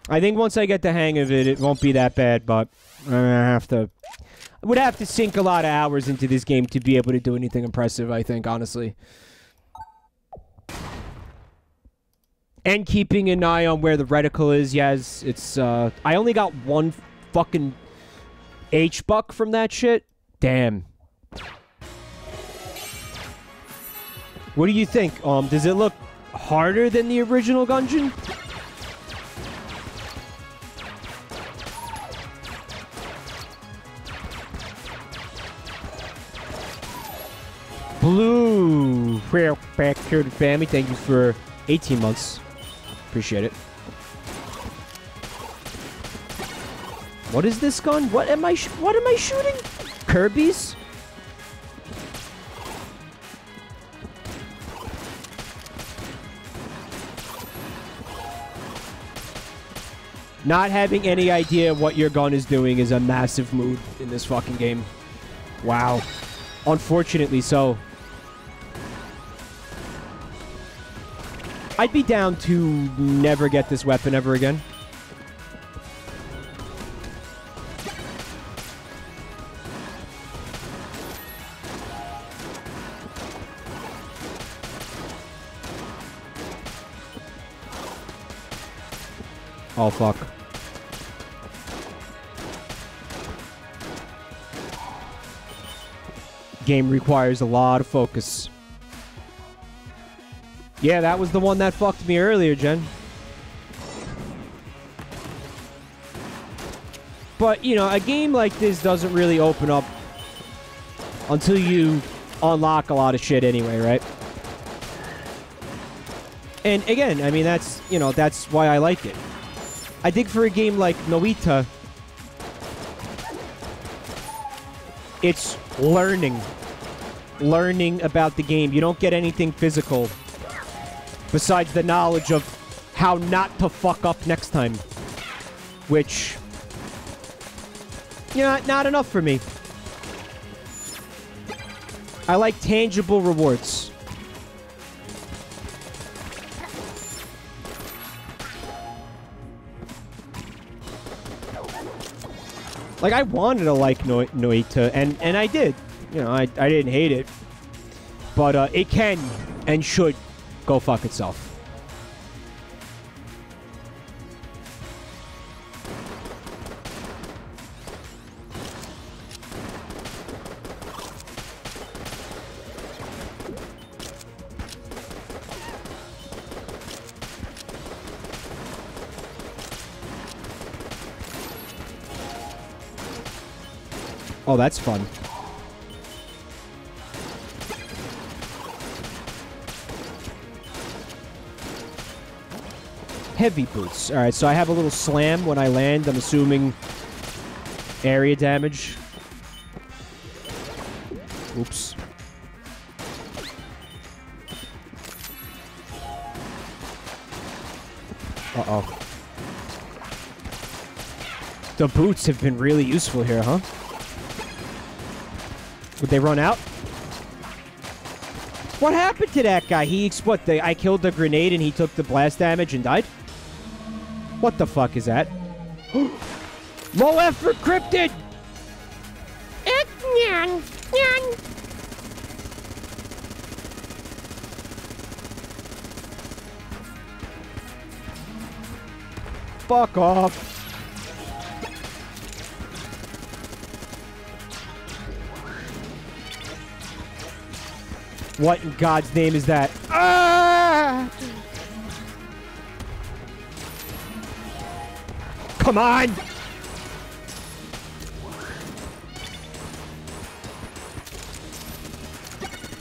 I think once I get the hang of it, it won't be that bad, but I have to... I would have to sink a lot of hours into this game to be able to do anything impressive, I think, honestly. And keeping an eye on where the reticle is, yes, it's, uh... I only got one fucking H-Buck from that shit. Damn. What do you think? Um, does it look harder than the original Gungeon? Blue, we're back here to family. Thank you for eighteen months. Appreciate it. What is this gun? What am I? Sh what am I shooting? Kirby's. Not having any idea what your gun is doing is a massive mood in this fucking game. Wow. Unfortunately, so. I'd be down to never get this weapon ever again. Oh, fuck. Game requires a lot of focus. Yeah, that was the one that fucked me earlier, Jen. But, you know, a game like this doesn't really open up until you unlock a lot of shit anyway, right? And again, I mean, that's, you know, that's why I like it. I think for a game like Noita, it's learning. Learning about the game. You don't get anything physical besides the knowledge of how not to fuck up next time. Which, yeah, not enough for me. I like tangible rewards. Like, I wanted to like no Noita, and, and I did. You know, I, I didn't hate it. But uh, it can and should go fuck itself. Oh, that's fun. Heavy boots. All right, so I have a little slam when I land. I'm assuming area damage. Oops. Uh-oh. The boots have been really useful here, huh? Would they run out? What happened to that guy? He what? The, I killed the grenade and he took the blast damage and died? What the fuck is that? Low effort cryptid! Fuck off. What in God's name is that? Ah! Come on!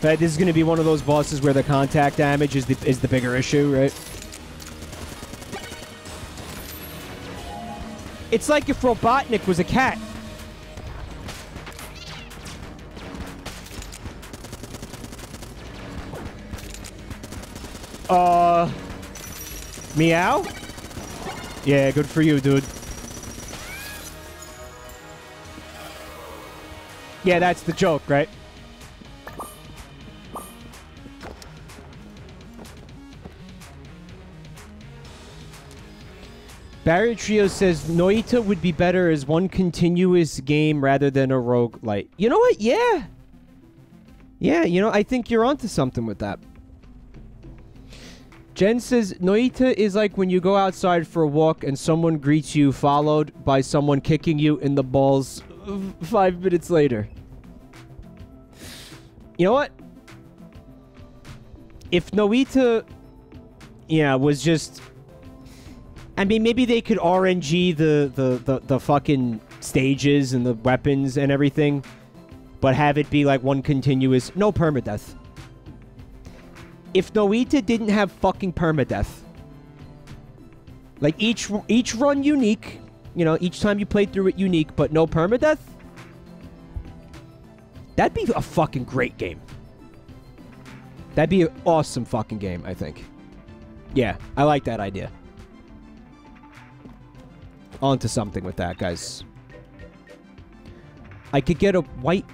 But this is going to be one of those bosses where the contact damage is the, is the bigger issue, right? It's like if Robotnik was a cat. Uh, meow? Yeah, good for you, dude. Yeah, that's the joke, right? Barry Trio says, Noita would be better as one continuous game rather than a roguelite. You know what? Yeah. Yeah, you know, I think you're onto something with that. Jen says, Noita is like when you go outside for a walk and someone greets you, followed by someone kicking you in the balls five minutes later. You know what? If Noita, yeah, was just... I mean, maybe they could R N G the, the, the, the fucking stages and the weapons and everything, but have it be like one continuous... No permadeath. If Noita didn't have fucking permadeath. Like, each each run unique. You know, each time you played through it unique, but no permadeath? That'd be a fucking great game. That'd be an awesome fucking game, I think. Yeah, I like that idea. On to something with that, guys. I could get a white...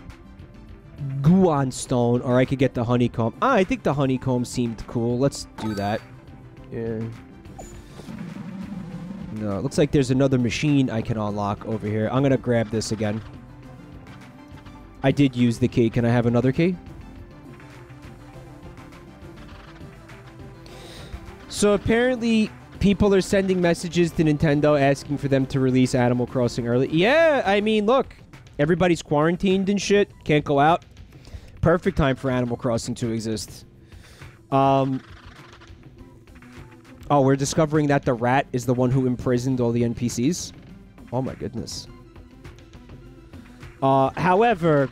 Guan stone, or I could get the honeycomb. Ah, I think the honeycomb seemed cool. Let's do that. Yeah. No, it looks like there's another machine I can unlock over here. I'm gonna grab this again. I did use the key. Can I have another key? So apparently people are sending messages to Nintendo asking for them to release Animal Crossing early. Yeah, I mean, look. Everybody's quarantined and shit. Can't go out. Perfect time for Animal Crossing to exist. Um, oh, we're discovering that the rat is the one who imprisoned all the N P Cs. Oh my goodness. Uh, however,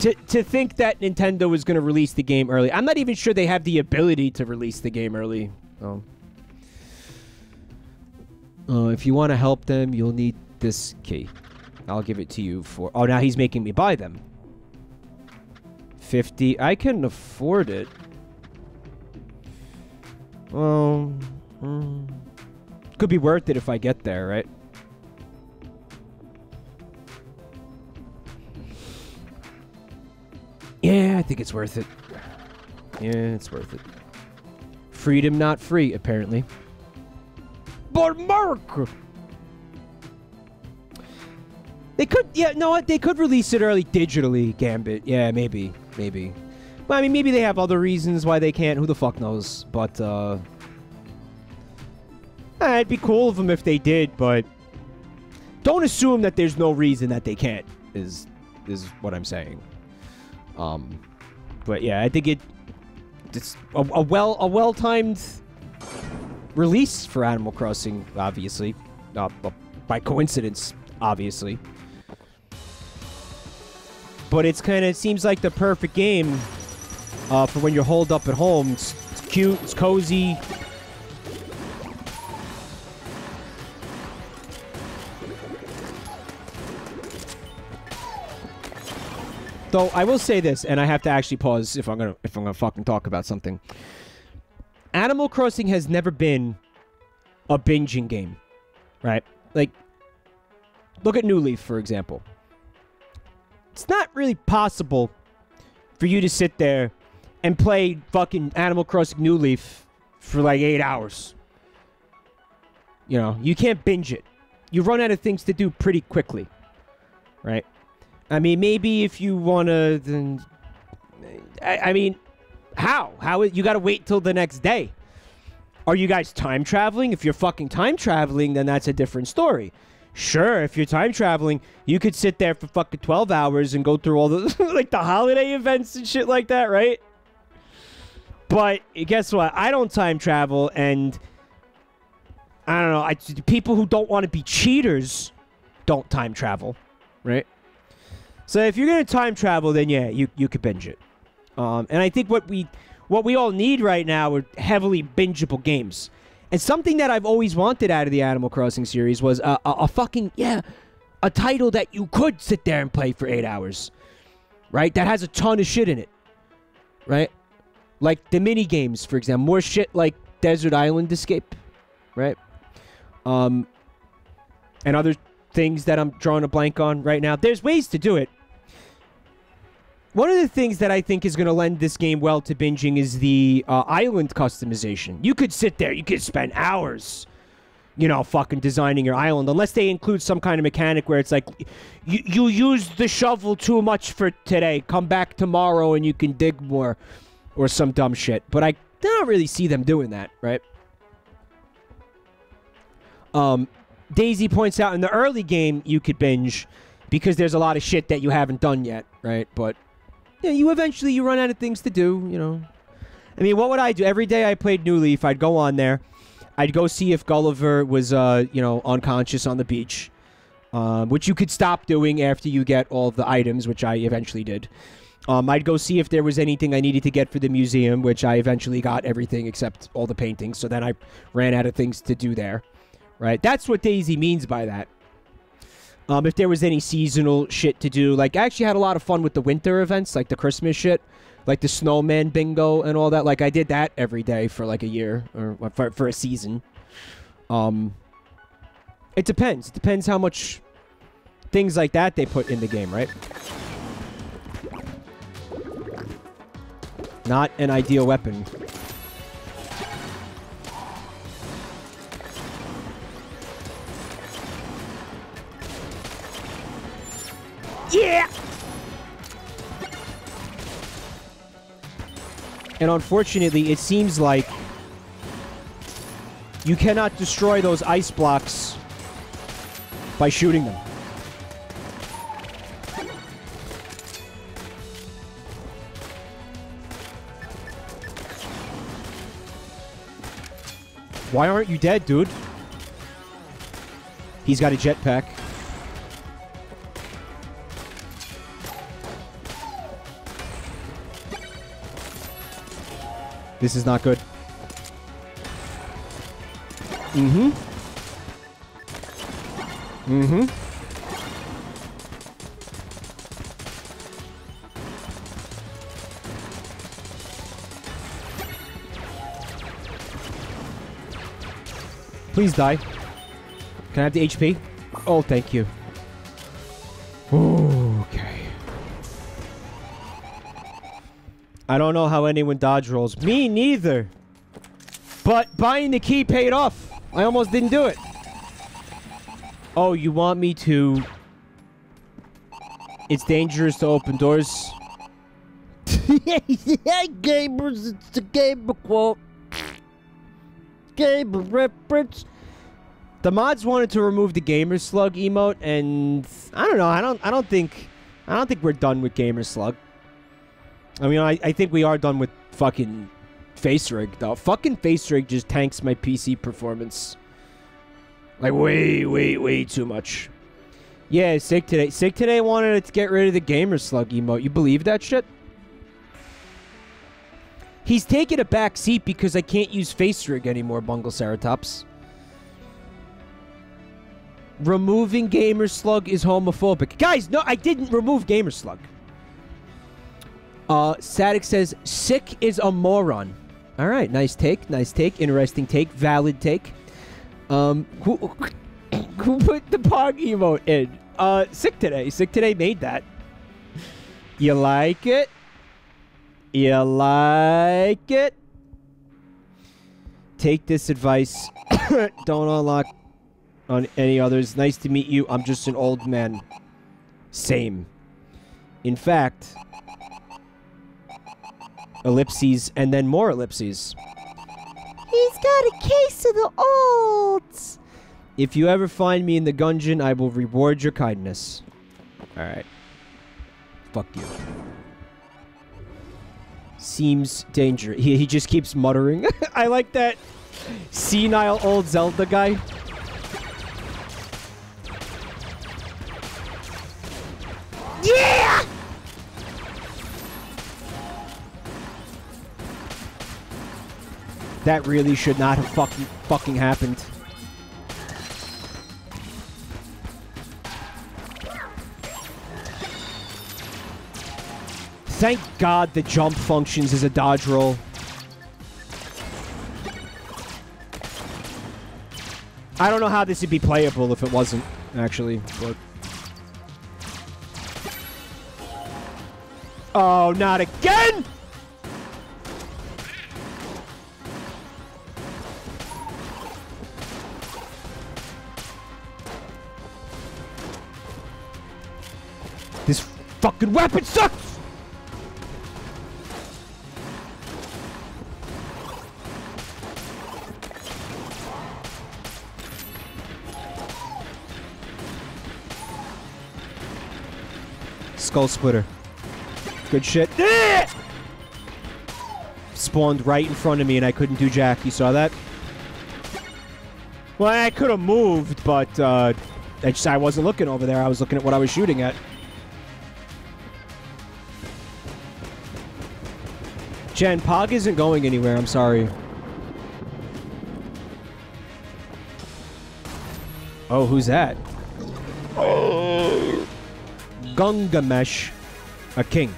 to, to think that Nintendo was going to release the game early. I'm not even sure they have the ability to release the game early. Oh. Uh, if you want to help them, you'll need this key. I'll give it to you for... Oh, now he's making me buy them. fifty. I can afford it. Well, mm, could be worth it if I get there, right? Yeah, I think it's worth it. Yeah, it's worth it. Freedom not free, apparently. But Mark! They could, yeah, no, what? They could release it early digitally, Gambit. Yeah, maybe, maybe. Well, I mean, maybe they have other reasons why they can't. Who the fuck knows? But, uh... eh, it'd be cool of them if they did, but... don't assume that there's no reason that they can't, is, is what I'm saying. Um, but yeah, I think it, it's a, a well, a well-timed release for Animal Crossing, obviously, uh, by coincidence, obviously. But it's kind of, it seems like the perfect game uh, for when you're holed up at home. It's, it's cute, it's cozy. So I will say this, and I have to actually pause if I'm gonna if I'm gonna fucking talk about something. Animal Crossing has never been a binging game, right? Like, look at New Leaf, for example. It's not really possible for you to sit there and play fucking Animal Crossing New Leaf for like eight hours. You know, you can't binge it. You run out of things to do pretty quickly, right? I mean, maybe if you want to, then... I, I mean, how? How? You got to wait till the next day. Are you guys time traveling? If you're fucking time traveling, then that's a different story. Sure, if you're time traveling, you could sit there for fucking twelve hours and go through all the, like, the holiday events and shit like that, right? But guess what? I don't time travel, and I don't know. I, people who don't want to be cheaters don't time travel, right? So if you're gonna time travel, then yeah, you you could binge it. Um, and I think what we what we all need right now are heavily bingeable games. And something that I've always wanted out of the Animal Crossing series was a, a, a fucking yeah, a title that you could sit there and play for eight hours, right? That has a ton of shit in it, right? Like the mini games, for example, more shit like Desert Island Escape, right? Um, and other things that I'm drawing a blank on right now. There's ways to do it. One of the things that I think is going to lend this game well to binging is the uh, island customization. You could sit there, you could spend hours, you know, fucking designing your island, unless they include some kind of mechanic where it's like, you, you used the shovel too much for today, come back tomorrow and you can dig more, or some dumb shit. But I don't really see them doing that, right? Um... Daisy points out in the early game you could binge because there's a lot of shit that you haven't done yet, right? But you know, you eventually you run out of things to do, you know. I mean, what would I do? Every day I played New Leaf, I'd go on there. I'd go see if Gulliver was, uh, you know, unconscious on the beach, um, which you could stop doing after you get all the items, which I eventually did. Um, I'd go see if there was anything I needed to get for the museum, which I eventually got everything except all the paintings, so then I ran out of things to do there. Right, that's what Daisy means by that. Um, if there was any seasonal shit to do, like, I actually had a lot of fun with the winter events, like the Christmas shit, like the snowman bingo and all that. Like, I did that every day for like a year or for, for a season. Um, it depends. It depends how much things like that they put in the game, right? Not an ideal weapon. Yeah! And unfortunately, it seems like you cannot destroy those ice blocks by shooting them. Why aren't you dead, dude? He's got a jetpack. This is not good. Mm-hmm. Mm-hmm. Please die. Can I have the H P? Oh, thank you. Okay. I don't know how anyone dodge rolls. Me neither. But buying the key paid off. I almost didn't do it. Oh, you want me to... It's dangerous to open doors. Yeah, gamers, it's the gamer quote. Gamer reference. The mods wanted to remove the gamer slug emote, and I don't know. I don't. I don't think. I don't think we're done with gamer slug. I mean, I. I think we are done with fucking FaceRig though. Fucking FaceRig just tanks my P C performance. Like way, way, way too much. Yeah, Sick Today. Sick Today wanted to get rid of the gamer slug emote. You believe that shit? He's taking a back seat because I can't use FaceRig anymore, Bungle Ceratops. Removing gamer slug is homophobic. Guys, no, I didn't remove gamer slug. Uh, Sadik says, Sick is a moron. All right, nice take, nice take, interesting take, valid take. Um, who, who put the Pog emote in? Uh, Sick Today. Sick Today made that. You like it? You like it? Take this advice. Don't unlock on any others. Nice to meet you. I'm just an old man. Same. In fact, ellipses and then more ellipses. He's got a case of the olds. If you ever find me in the Gungeon, I will reward your kindness. All right. Fuck you. Seems dangerous. He, he just keeps muttering. I like that senile old Zelda guy. Yeah! That really should not have fucking fucking happened. Thank God the jump functions as a dodge roll. I don't know how this would be playable if it wasn't, actually. But... Oh, not again! This fucking weapon sucks! Skull Splitter. Good shit. Ah! Spawned right in front of me and I couldn't do jack. You saw that? Well, I could have moved, but uh, I, just, I wasn't looking over there. I was looking at what I was shooting at. Jen, Pog isn't going anywhere. I'm sorry. Oh, who's that? Oh. Gungamesh, a king.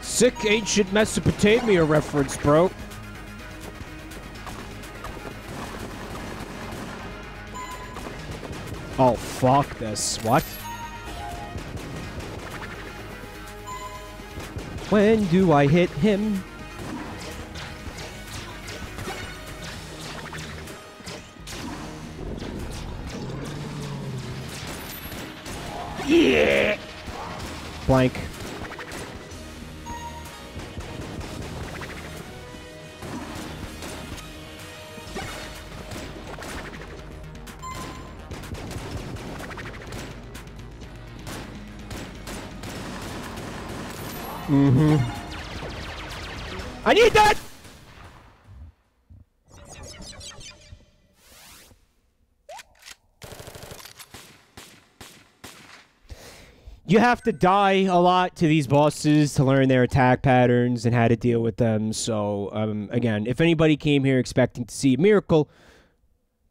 Sick ancient Mesopotamia reference, bro. Oh, fuck this. What? When do I hit him? Yeah. Blank. Mm-hmm. I need that. You have to die a lot to these bosses to learn their attack patterns and how to deal with them. So, um, again, if anybody came here expecting to see a miracle,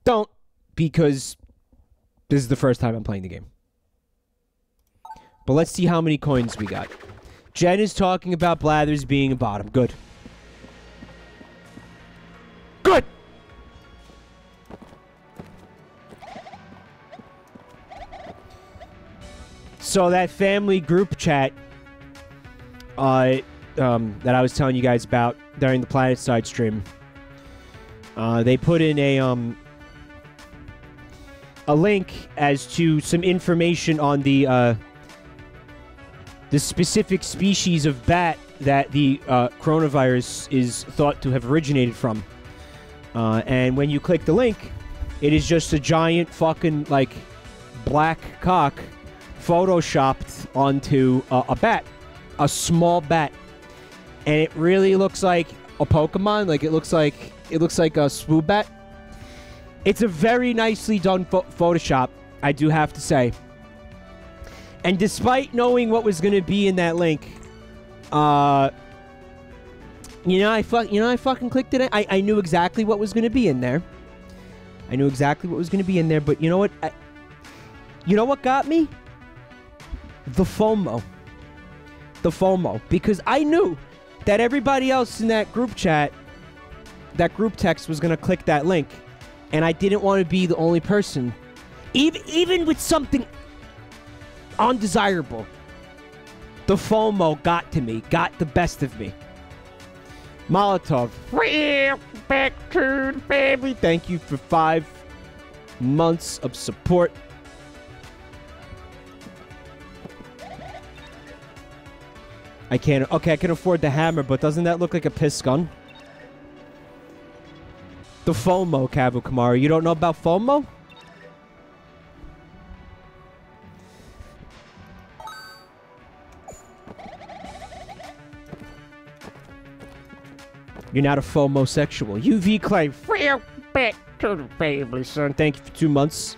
don't, because this is the first time I'm playing the game. But let's see how many coins we got. Jen is talking about Blathers being a bottom. Good. Good! So that family group chat uh, um, that I was telling you guys about during the Planet Side stream, uh, they put in a, um, a link as to some information on the... Uh, the specific species of bat that the uh, coronavirus is thought to have originated from. Uh, and when you click the link, it is just a giant fucking, like, black cock photoshopped onto uh, a bat. A small bat. And it really looks like a Pokemon. Like, it looks like, it looks like a Swoobat. It's a very nicely done pho Photoshop, I do have to say. And despite knowing what was going to be in that link, uh, you know, I fuck, you know, I fucking clicked it. I, I knew exactly what was going to be in there. I knew exactly what was going to be in there. But you know what? I, you know what got me? The FOMO. The FOMO, because I knew that everybody else in that group chat, that group text, was going to click that link, and I didn't want to be the only person, even even with something undesirable. The FOMO got to me, got the best of me. Molotov, we're back to baby. Thank you for five months of support. I can't. Okay, I can afford the hammer, but doesn't that look like a piss gun? The FOMO, Kabu Kamara. You don't know about FOMO? You're not a FOMO-sexual. U V Clay, real back to the baby, son. Thank you for two months.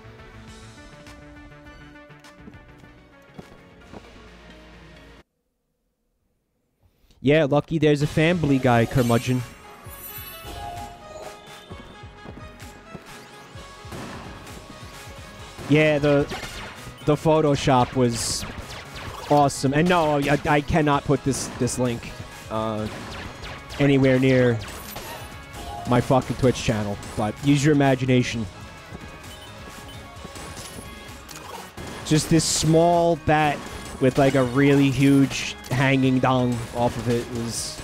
Yeah, lucky there's a family guy, curmudgeon. Yeah, the the Photoshop was awesome. And no, I, I cannot put this, this link. Uh... anywhere near my fucking Twitch channel, but use your imagination. Just this small bat with like a really huge hanging dong off of it was...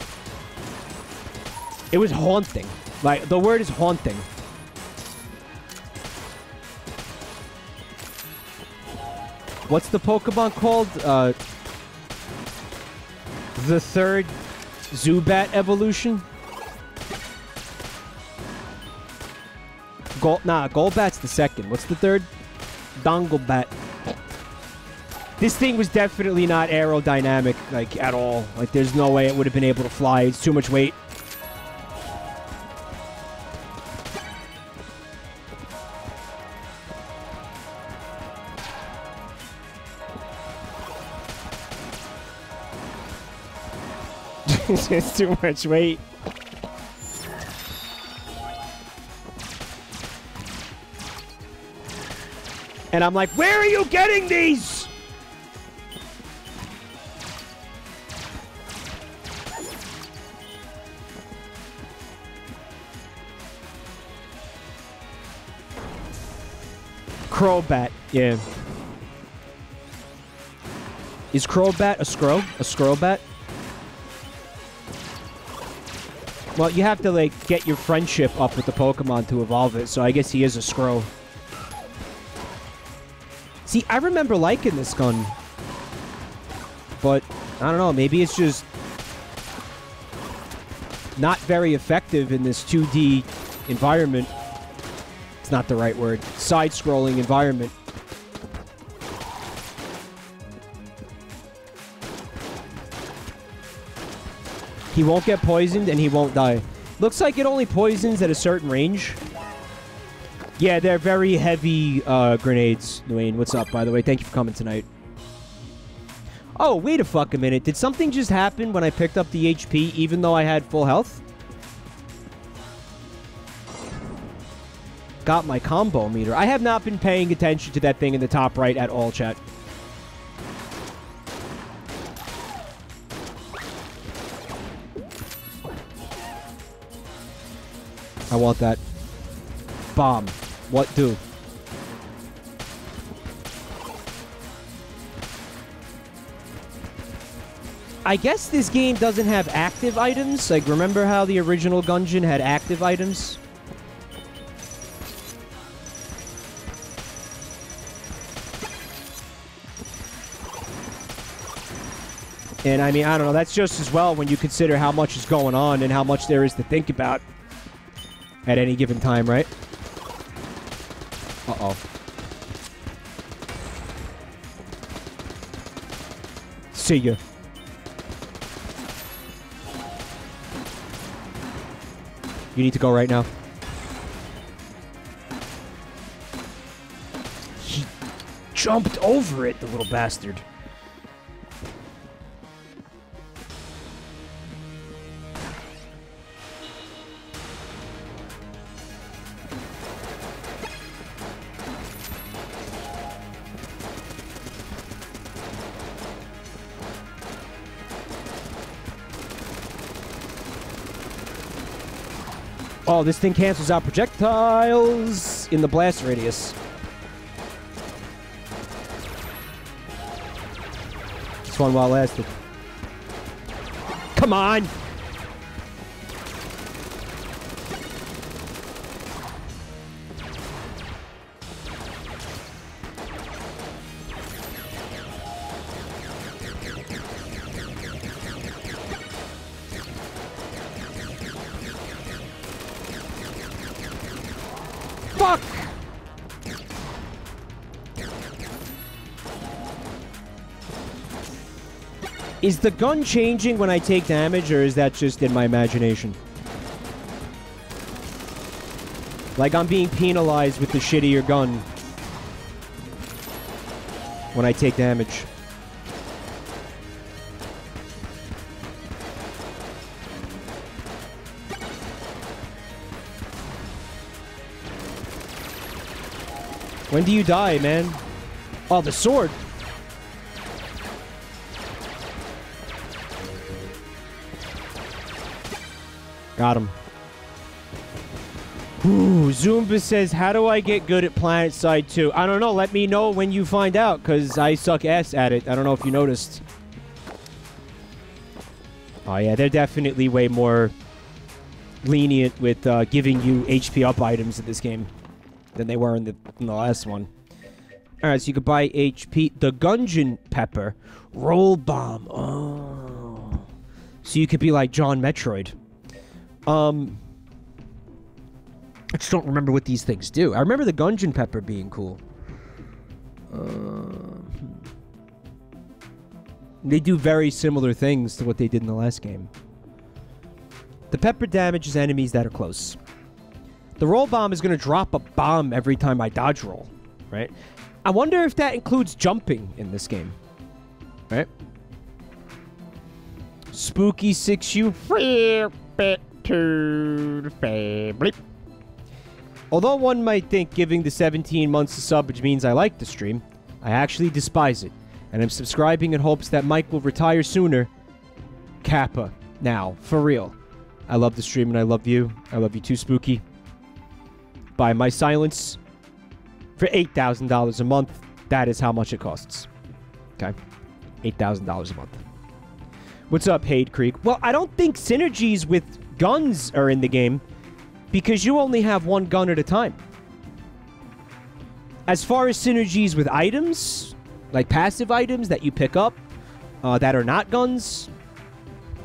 It was haunting. Like, the word is haunting. What's the Pokemon called? Uh, the third... Zubat evolution? Gold, nah, Golbat's the second. What's the third? Donglebat. This thing was definitely not aerodynamic, like, at all. Like, there's no way it would have been able to fly. It's too much weight. It's too much weight. And I'm like, where are you getting these? Crobat, yeah. Is Crobat a scrow? A scrobat? Well, you have to, like, get your friendship up with the Pokemon to evolve it, so I guess he is a Scrow. See, I remember liking this gun. But, I don't know, maybe it's just... not very effective in this two D environment. It's not the right word. Side-scrolling environment. He won't get poisoned, and he won't die. Looks like it only poisons at a certain range. Yeah, they're very heavy uh, grenades, Dwayne. What's up, by the way? Thank you for coming tonight. Oh, wait a fucking minute. Did something just happen when I picked up the H P, even though I had full health? Got my combo meter. I have not been paying attention to that thing in the top right at all, chat. I want that. Bomb. What do? I guess this game doesn't have active items. Like, remember how the original Gungeon had active items? And I mean, I don't know, that's just as well when you consider how much is going on and how much there is to think about at any given time, right? Uh-oh. See ya. You need to go right now. He jumped over it, the little bastard. Oh, this thing cancels out projectiles in the blast radius. This one while lasted. Come on! Is the gun changing when I take damage, or is that just in my imagination? Like, I'm being penalized with the shittier gun when I take damage. When do you die, man? Oh, the sword! Got him. Ooh, Zumba says, how do I get good at Planet Side two? I don't know. Let me know when you find out, because I suck ass at it. I don't know if you noticed. Oh, yeah. They're definitely way more lenient with uh, giving you H P up items in this game than they were in the, in the last one. All right, so you could buy H P. The Gungeon Pepper. Roll Bomb. Oh. So you could be like John Metroid. Um, I just don't remember what these things do. I remember the Gungeon Pepper being cool. Uh, they do very similar things to what they did in the last game. The pepper damages enemies that are close. The roll bomb is going to drop a bomb every time I dodge roll, right? I wonder if that includes jumping in this game, right? Spooky six you bit. To the favorite. Although one might think giving the seventeen months a subbage means I like the stream, I actually despise it, and I'm subscribing in hopes that Mike will retire sooner. Kappa. Now. For real. I love the stream and I love you. I love you too, Spooky. Buy my silence for eight thousand dollars a month. That is how much it costs. Okay. eight thousand dollars a month. What's up, Hade Creek? Well, I don't think synergies with guns are in the game because you only have one gun at a time. As far as synergies with items, like passive items that you pick up uh, that are not guns,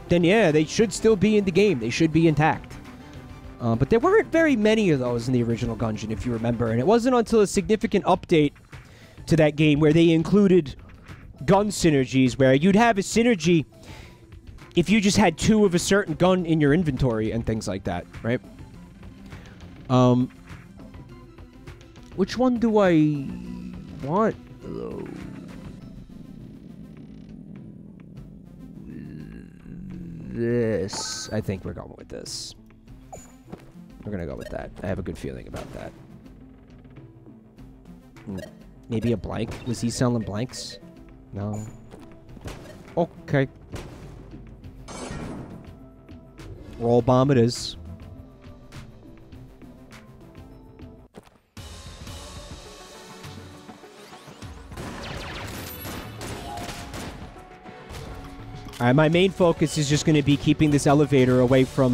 then yeah, they should still be in the game. They should be intact. Uh, but there weren't very many of those in the original Gungeon, if you remember, and it wasn't until a significant update to that game where they included gun synergies, where you'd have a synergy if you just had two of a certain gun in your inventory and things like that, right? Um, which one do I want, though? This. I think we're going with this. We're going to go with that. I have a good feeling about that. Maybe a blank? Was he selling blanks? No. Okay. Roll bomb it is. Alright, my main focus is just going to be keeping this elevator away from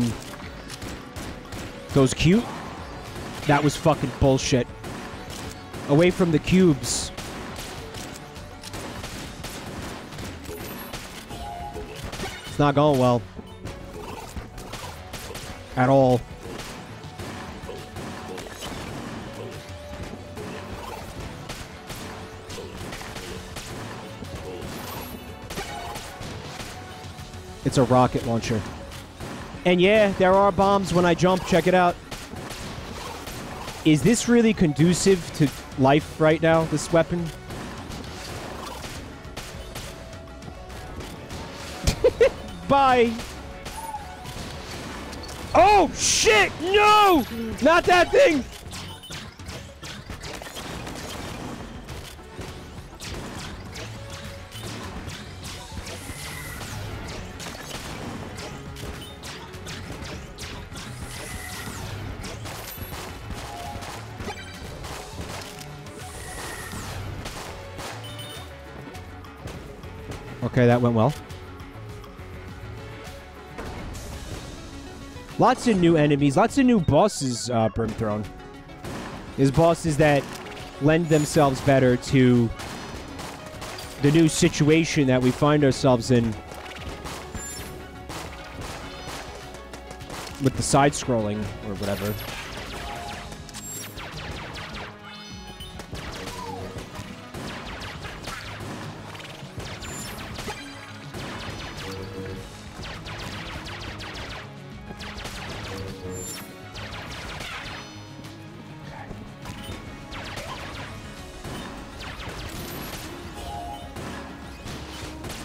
those cubes. That was fucking bullshit. Away from the cubes. It's not going well. At all. It's a rocket launcher. And yeah, there are bombs when I jump. Check it out. Is this really conducive to life right now, this weapon? Bye. Oh, shit! No! Not that thing! Okay, that went well. Lots of new enemies, lots of new bosses, uh, Brimthrone. There's bosses that lend themselves better to the new situation that we find ourselves in with the side-scrolling or whatever.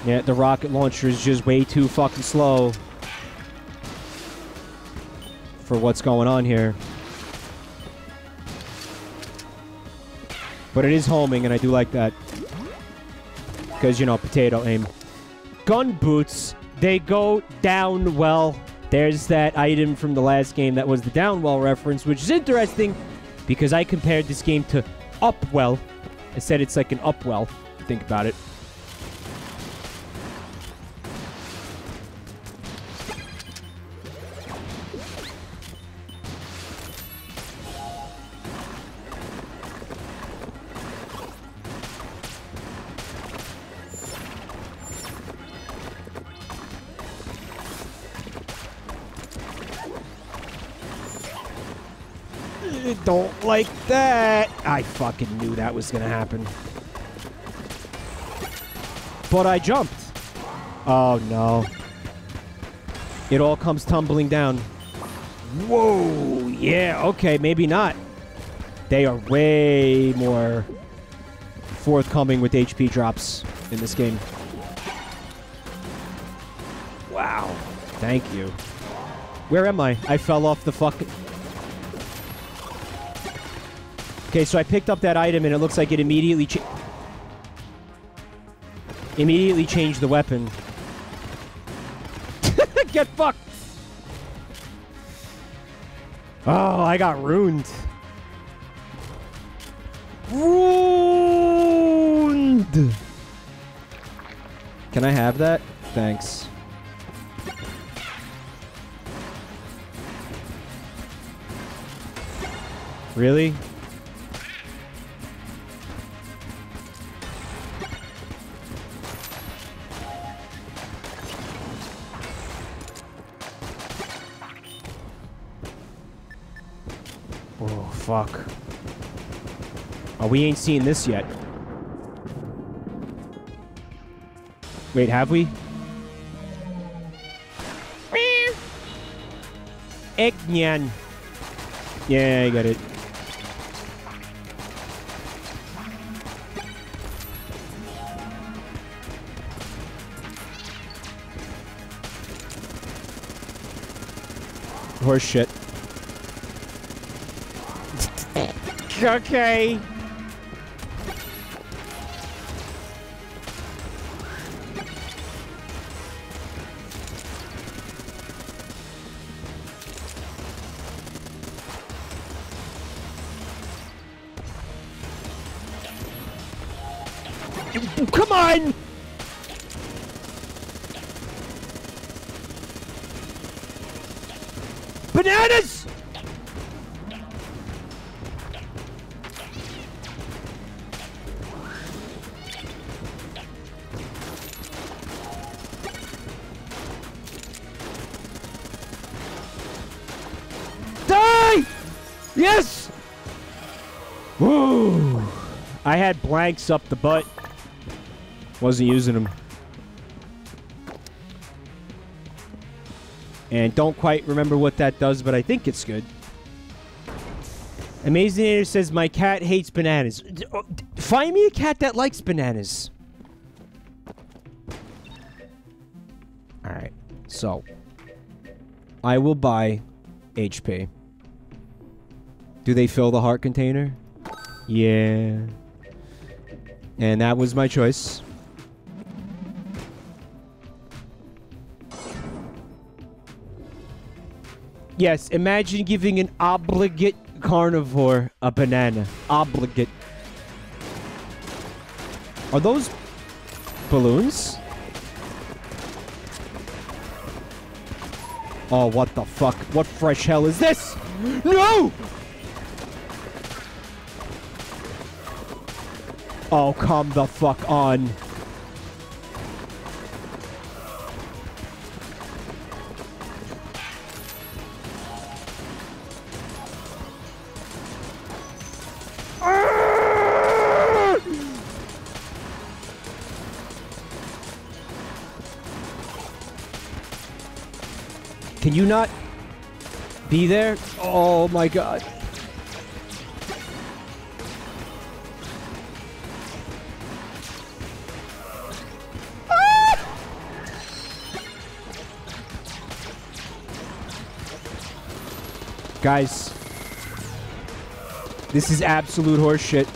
Yeah, the rocket launcher is just way too fucking slow for what's going on here. But it is homing, and I do like that. Because, you know, potato aim. Gun boots, they go down well. There's that item from the last game that was the down well reference, which is interesting because I compared this game to up well. I said it's like an up well. Think about it. Don't like that. I fucking knew that was gonna happen. But I jumped. Oh no. It all comes tumbling down. Whoa, yeah, okay, maybe not. They are way more forthcoming with H P drops in this game. Wow, thank you. Where am I? I fell off the fucking... Okay, so I picked up that item, and it looks like it immediately cha- immediately changed the weapon. Get fucked! Oh, I got ruined. Ruined! Can I have that? Thanks. Really? Fuck. Oh, we ain't seen this yet. Wait, have we? Eggnan. Yeah, I got it. Horse shit. Okay. Come on. Bananas! Die! Yes! Whoa! I had blanks up the butt. Wasn't using them. And don't quite remember what that does, but I think it's good. Amazinator says, my cat hates bananas. Find me a cat that likes bananas. Alright, so. I will buy H P. Do they fill the heart container? Yeah. And that was my choice. Yes, imagine giving an obligate carnivore a banana. Obligate. Are those balloons? Oh, what the fuck? What fresh hell is this? No! Oh, come the fuck on. Can you not be there? Oh my god. Ah! Guys, this is absolute horseshit.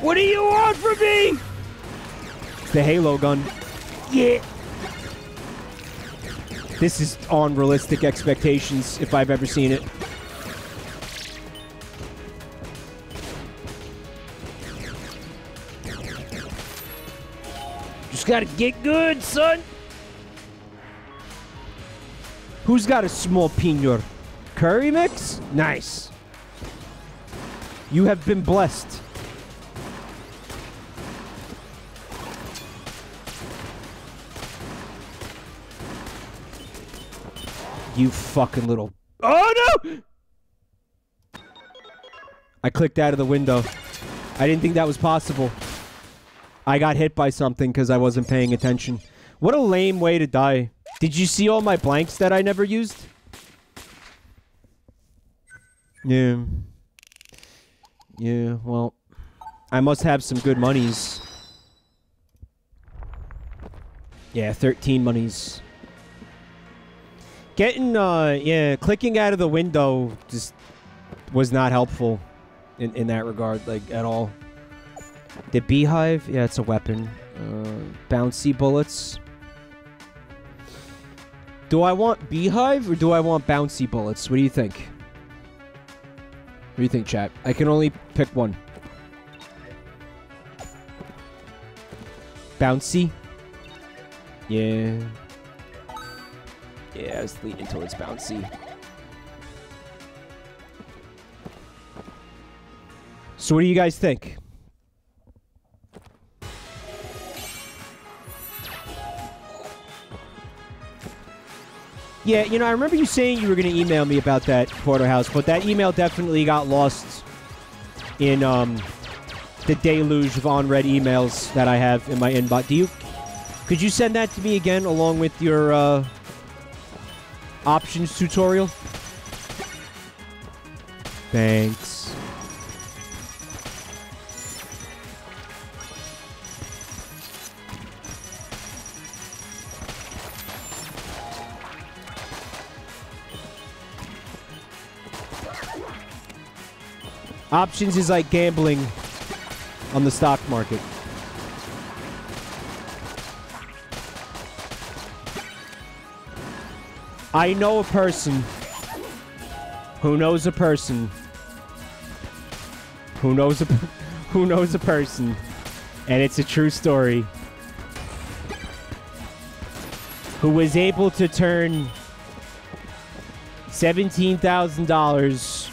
What do you want from me? It's the Halo gun. Yeah. This is on realistic expectations, if I've ever seen it. Just gotta get good, son. Who's got a small piñor? Curry mix? Nice. You have been blessed. You fucking little... Oh, no! I clicked out of the window. I didn't think that was possible. I got hit by something because I wasn't paying attention. What a lame way to die. Did you see all my blanks that I never used? Yeah. Yeah, well... I must have some good monies. Yeah, thirteen monies. Getting, uh, yeah, clicking out of the window just was not helpful in, in that regard, like, at all. The beehive? Yeah, it's a weapon. Uh, bouncy bullets. Do I want beehive or do I want bouncy bullets? What do you think? What do you think, chat? I can only pick one. Bouncy? Yeah. Yeah, I was leaning towards bouncy. So what do you guys think? Yeah, you know, I remember you saying you were going to email me about that porterhouse, but that email definitely got lost in um, the deluge of unread emails that I have in my inbox. Do you... Could you send that to me again along with your... Uh, options tutorial. Thanks. Options is like gambling on the stock market. I know a person who knows a person who knows a who knows a person, and it's a true story, who was able to turn seventeen thousand dollars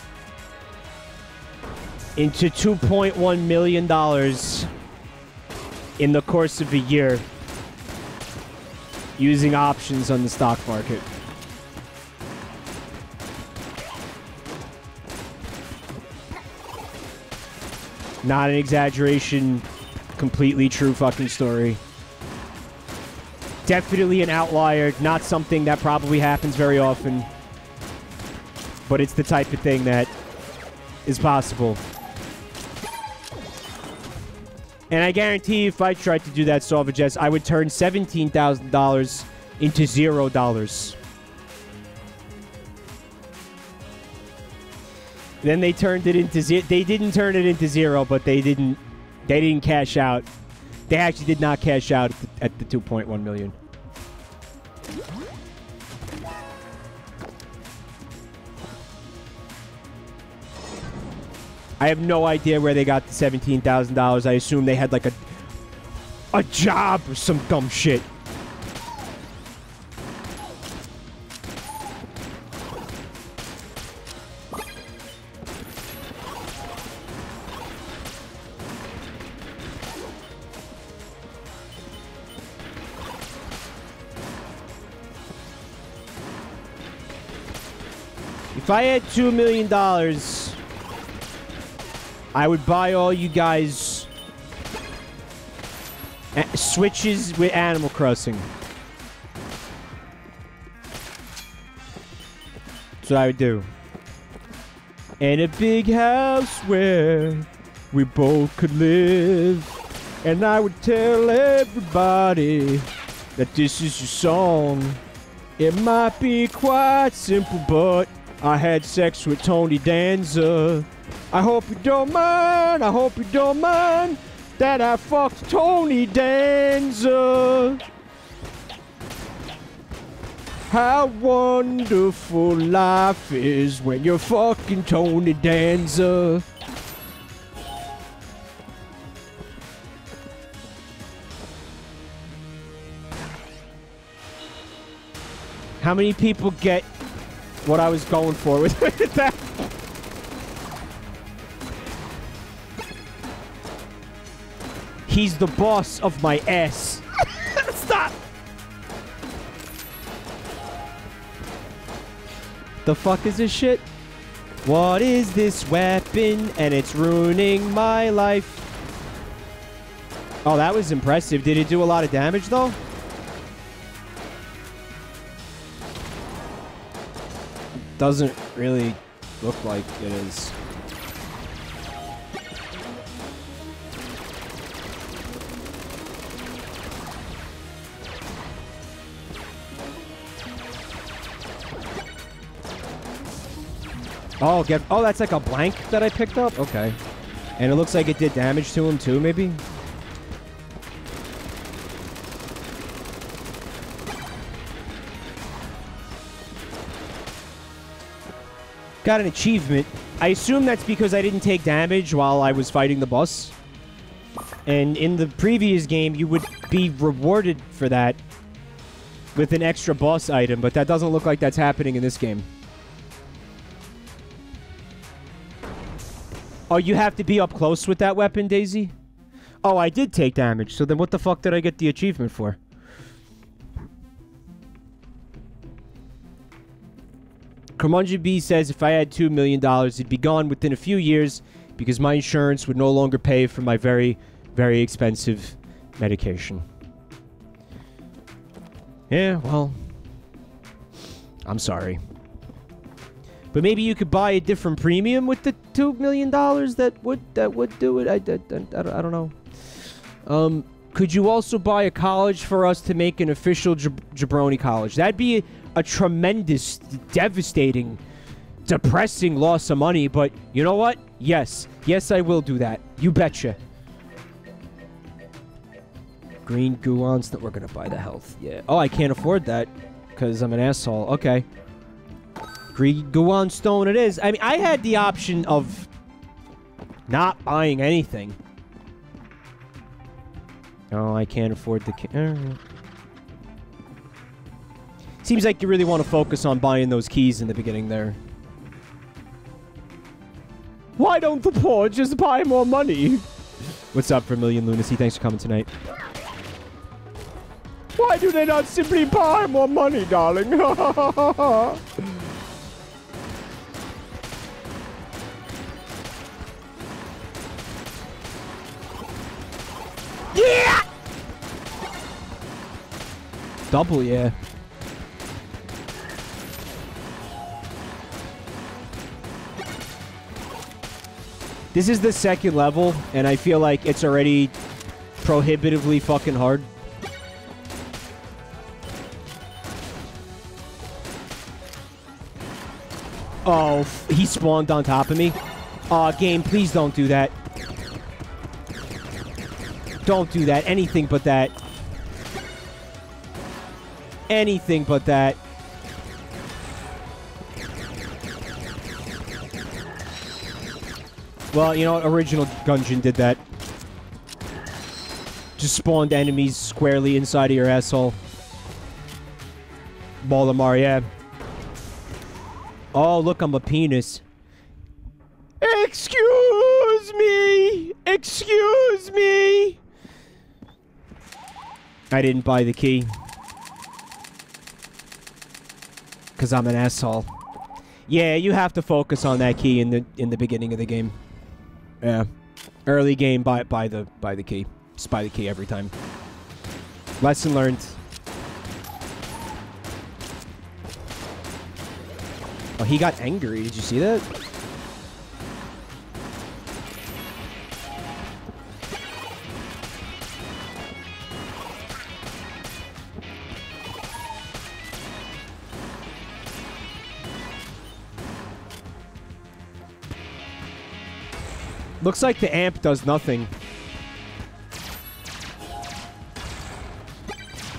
into two point one million dollars in the course of a year using options on the stock market. Not an exaggeration, completely true fucking story. Definitely an outlier, not something that probably happens very often, but it's the type of thing that is possible. And I guarantee if I tried to do that, Salvagez, I would turn seventeen thousand dollars into zero dollars. Then they turned it into zero. They didn't turn it into zero, but they didn't. They didn't cash out. They actually did not cash out at the, at the two point one million. I have no idea where they got the seventeen thousand dollars. I assume they had like a a job or some dumb shit. If I had two million dollars, I would buy all you guys Switches with Animal Crossing. That's what I would do. In a big house where we both could live. And I would tell everybody that this is your song. It might be quite simple, but I had sex with Tony Danza. I hope you don't mind, I hope you don't mind that I fucked Tony Danza. How wonderful life is when you're fucking Tony Danza. How many people get what I was going for with that? He's the boss of my ass. Stop! The fuck is this shit? What is this weapon? And it's ruining my life. Oh, that was impressive. Did it do a lot of damage, though? Doesn't really look like it is. Oh, get oh, that's like a blank that I picked up. Okay, and it looks like it did damage to him too, maybe. Got an achievement. I assume that's because I didn't take damage while I was fighting the boss. And in the previous game, you would be rewarded for that with an extra boss item, but that doesn't look like that's happening in this game. Oh, you have to be up close with that weapon, Daisy? Oh, I did take damage, so then what the fuck did I get the achievement for? Kermunja B says, if I had two million dollars, it'd be gone within a few years because my insurance would no longer pay for my very, very expensive medication. Yeah, well, I'm sorry. But maybe you could buy a different premium with the two million dollars that would, that would do it. I, I, I, I don't know. Um, could you also buy a college for us to make an official jab jabroni college? That'd be... A, a tremendous, devastating, depressing loss of money, but you know what? Yes. Yes, I will do that. You betcha. Green Guans that we're gonna buy the health. Yeah. Oh, I can't afford that because I'm an asshole. Okay. Green Guan Stone it is. I mean, I had the option of not buying anything. Oh, I can't afford the key. Seems like you really want to focus on buying those keys in the beginning there. Why don't the poor just buy more money? What's up, Vermilion Lunacy? Thanks for coming tonight. Why do they not simply buy more money, darling? Yeah! Double, yeah. This is the second level, and I feel like it's already prohibitively fucking hard. Oh, f he spawned on top of me. Aw, uh, game, please don't do that. Don't do that. Anything but that. Anything but that. Well, you know what? Original Gungeon did that. Just spawned enemies squarely inside of your asshole. Baltimore, yeah. Oh, look, I'm a penis. Excuse me! Excuse me! I didn't buy the key. Because I'm an asshole. Yeah, you have to focus on that key in the in the beginning of the game. Yeah, early game, buy buy the buy the key, just buy the key every time. Lesson learned. Oh, he got angry. Did you see that? Looks like the amp does nothing.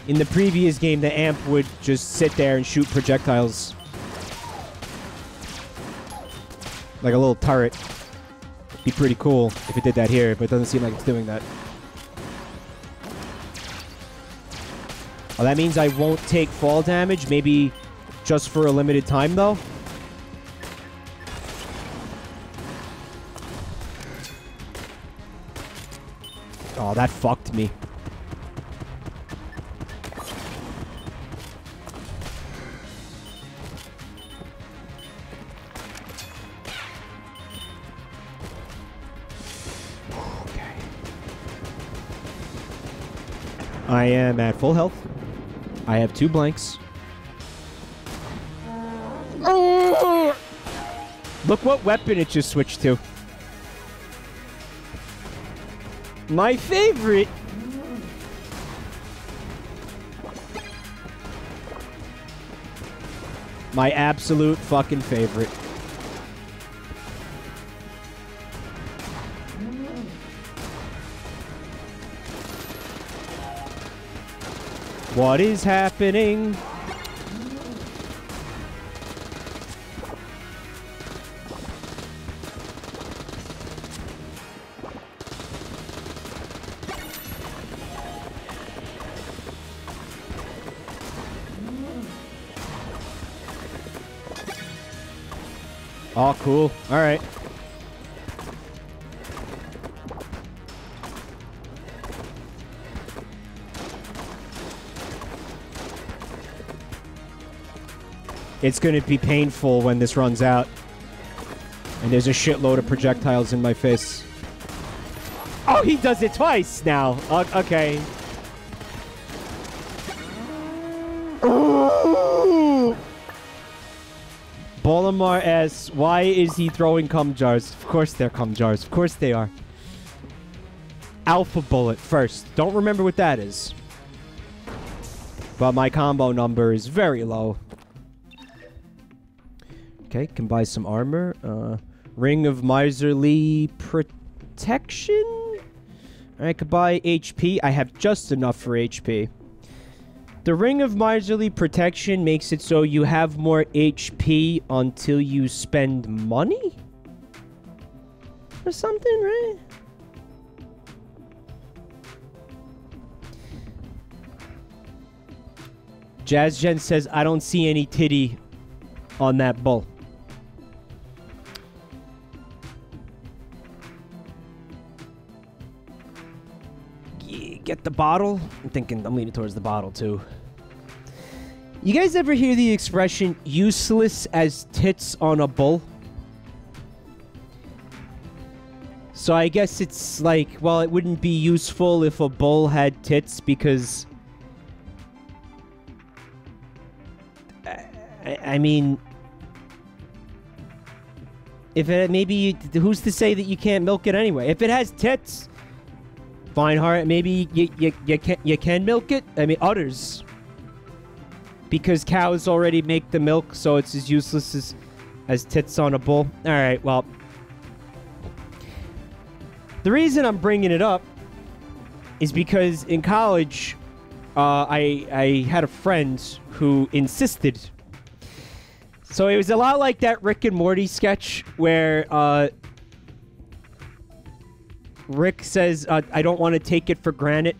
In the previous game, the amp would just sit there and shoot projectiles. Like a little turret. Be pretty cool if it did that here, but it doesn't seem like it's doing that. Well, that means I won't take fall damage, maybe just for a limited time, though. Oh, that fucked me. Okay. I am at full health. I have two blanks. Look what weapon it just switched to. My favorite. My absolute fucking favorite. What is happening? Oh, cool. All right. It's going to be painful when this runs out. And there's a shitload of projectiles in my face. Oh, he does it twice now. Uh, okay. Bolamar asks, why is he throwing cum jars? Of course they're cum jars. Of course they are. Alpha bullet first. Don't remember what that is. But my combo number is very low. Okay, can buy some armor. Uh, Ring of Miserly Protection? I could buy H P. I have just enough for H P. The Ring of Miserly Protection makes it so you have more H P until you spend money? for something, right? Jazz Jen says, I don't see any titty on that bull. Get the bottle? I'm thinking, I'm leaning towards the bottle too. You guys ever hear the expression, useless as tits on a bull? So I guess it's like, well, it wouldn't be useful if a bull had tits because... I, I mean... If it, maybe, you, who's to say that you can't milk it anyway? If it has tits, Feinhardt, maybe you, you, you, can, you can milk it? I mean, udders. Because cows already make the milk, so it's as useless as, as tits on a bull. Alright, well. The reason I'm bringing it up is because in college, uh, I, I had a friend who insisted. So it was a lot like that Rick and Morty sketch where uh, Rick says, uh, I don't want to take it for granted.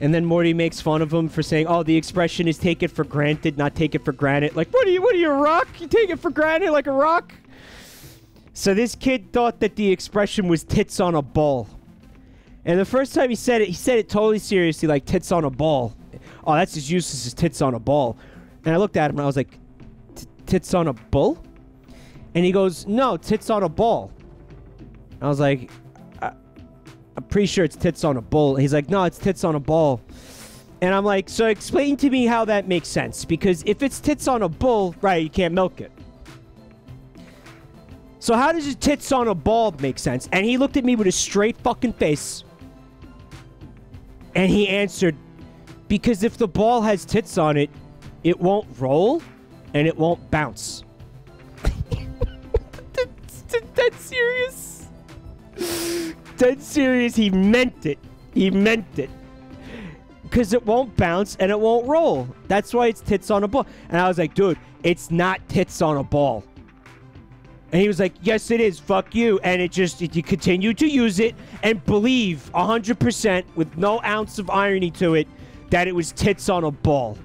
And then Morty makes fun of him for saying, oh, the expression is take it for granted, not take it for granted. Like, what are you, what are you, a rock? You take it for granted like a rock? So this kid thought that the expression was tits on a ball. And the first time he said it, he said it totally seriously, like tits on a ball. Oh, that's as useless as tits on a ball. And I looked at him and I was like, tits on a bull? And he goes, no, tits on a ball. And I was like... I'm pretty sure it's tits on a bull. He's like, no, it's tits on a ball. And I'm like, so explain to me how that makes sense. Because if it's tits on a bull, right, you can't milk it. So how does tits on a ball make sense? And he looked at me with a straight fucking face. And he answered, because if the ball has tits on it, it won't roll and it won't bounce. that's, that's serious? Dead serious, he meant it. He meant it. Because it won't bounce and it won't roll. That's why it's tits on a ball. And I was like, dude, it's not tits on a ball. And he was like, yes, it is. Fuck you. And it just, it, you continue to use it and believe one hundred percent with no ounce of irony to it that it was tits on a ball.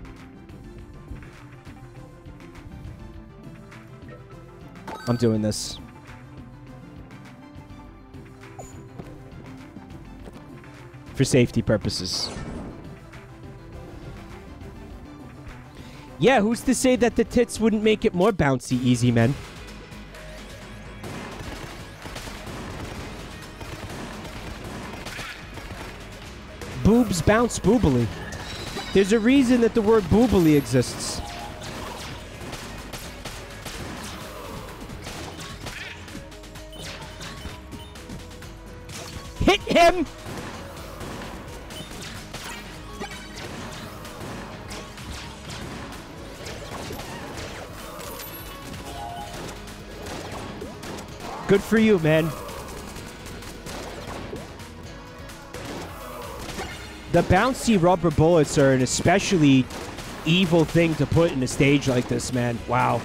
I'm doing this. For safety purposes. Yeah, who's to say that the tits wouldn't make it more bouncy, easy men? Boobs bounce boobily. There's a reason that the word boobily exists. Hit him! Good for you, man. The bouncy rubber bullets are an especially evil thing to put in a stage like this, man. Wow.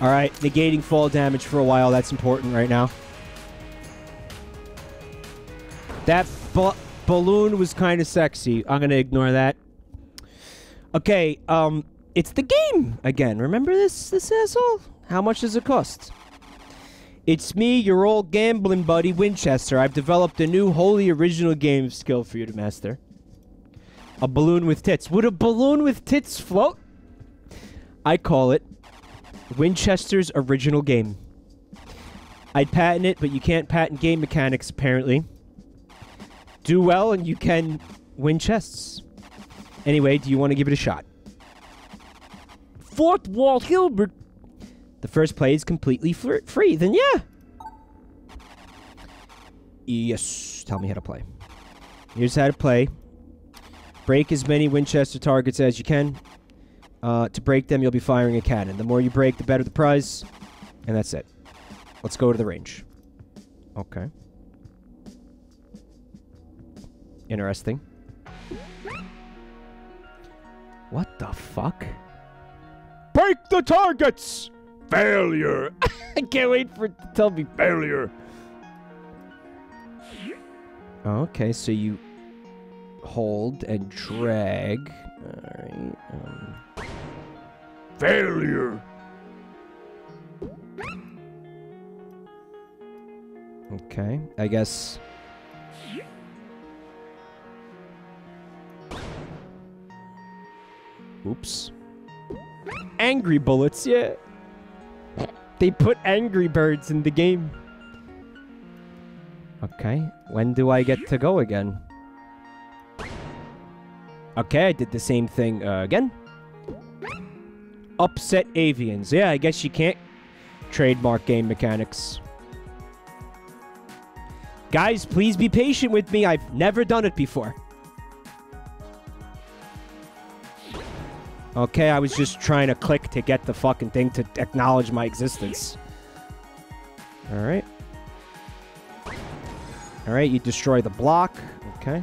Alright, negating fall damage for a while. That's important right now. That bu balloon was kind of sexy. I'm going to ignore that. Okay, um, it's the game again. Remember this, this asshole? How much does it cost? It's me, your old gambling buddy, Winchester. I've developed a new wholly original game skill for you to master. A balloon with tits. Would a balloon with tits float? I call it Winchester's original game. I'd patent it, but you can't patent game mechanics, apparently. Do well, and you can win chests. Anyway, do you want to give it a shot? Fourth wall Hilbert. The first play is completely free, then yeah. Yes. Tell me how to play. Here's how to play. Break as many Winchester targets as you can. Uh, to break them, you'll be firing a cannon. The more you break, the better the prize. And that's it. Let's go to the range. Okay. Interesting. What the fuck? Break the targets! Failure! I can't wait for it to tell me failure. Okay, so you hold and drag. Alright. Um. Failure! Okay, I guess. Oops. Angry bullets, yeah. They put Angry Birds in the game. Okay, when do I get to go again? Okay, I did the same thing uh, again. Upset avians. Yeah, I guess you can't trademark game mechanics. Guys, please be patient with me. I've never done it before. Okay, I was just trying to click to get the fucking thing to acknowledge my existence. Alright. Alright, you destroy the block. Okay.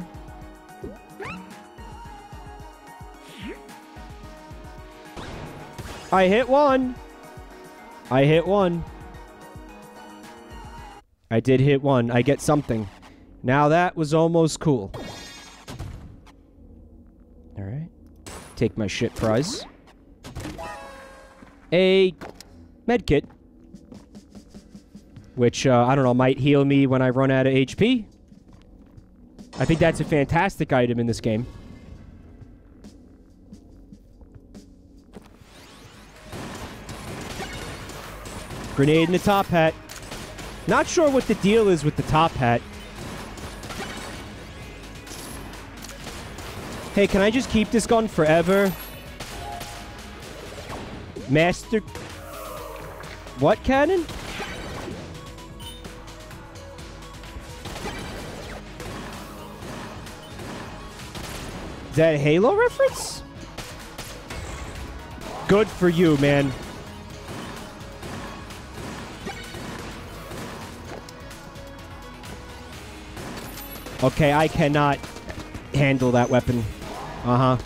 I hit one! I hit one. I did hit one. I get something. Now that was almost cool. Alright. Take my shit prize. A medkit. Which, uh, I don't know, might heal me when I run out of H P. I think that's a fantastic item in this game. Grenade in the top hat. Not sure what the deal is with the top hat. Hey, can I just keep this gun forever? Master... What cannon? Is that a Halo reference? Good for you, man. Okay, I cannot handle that weapon. Uh-huh.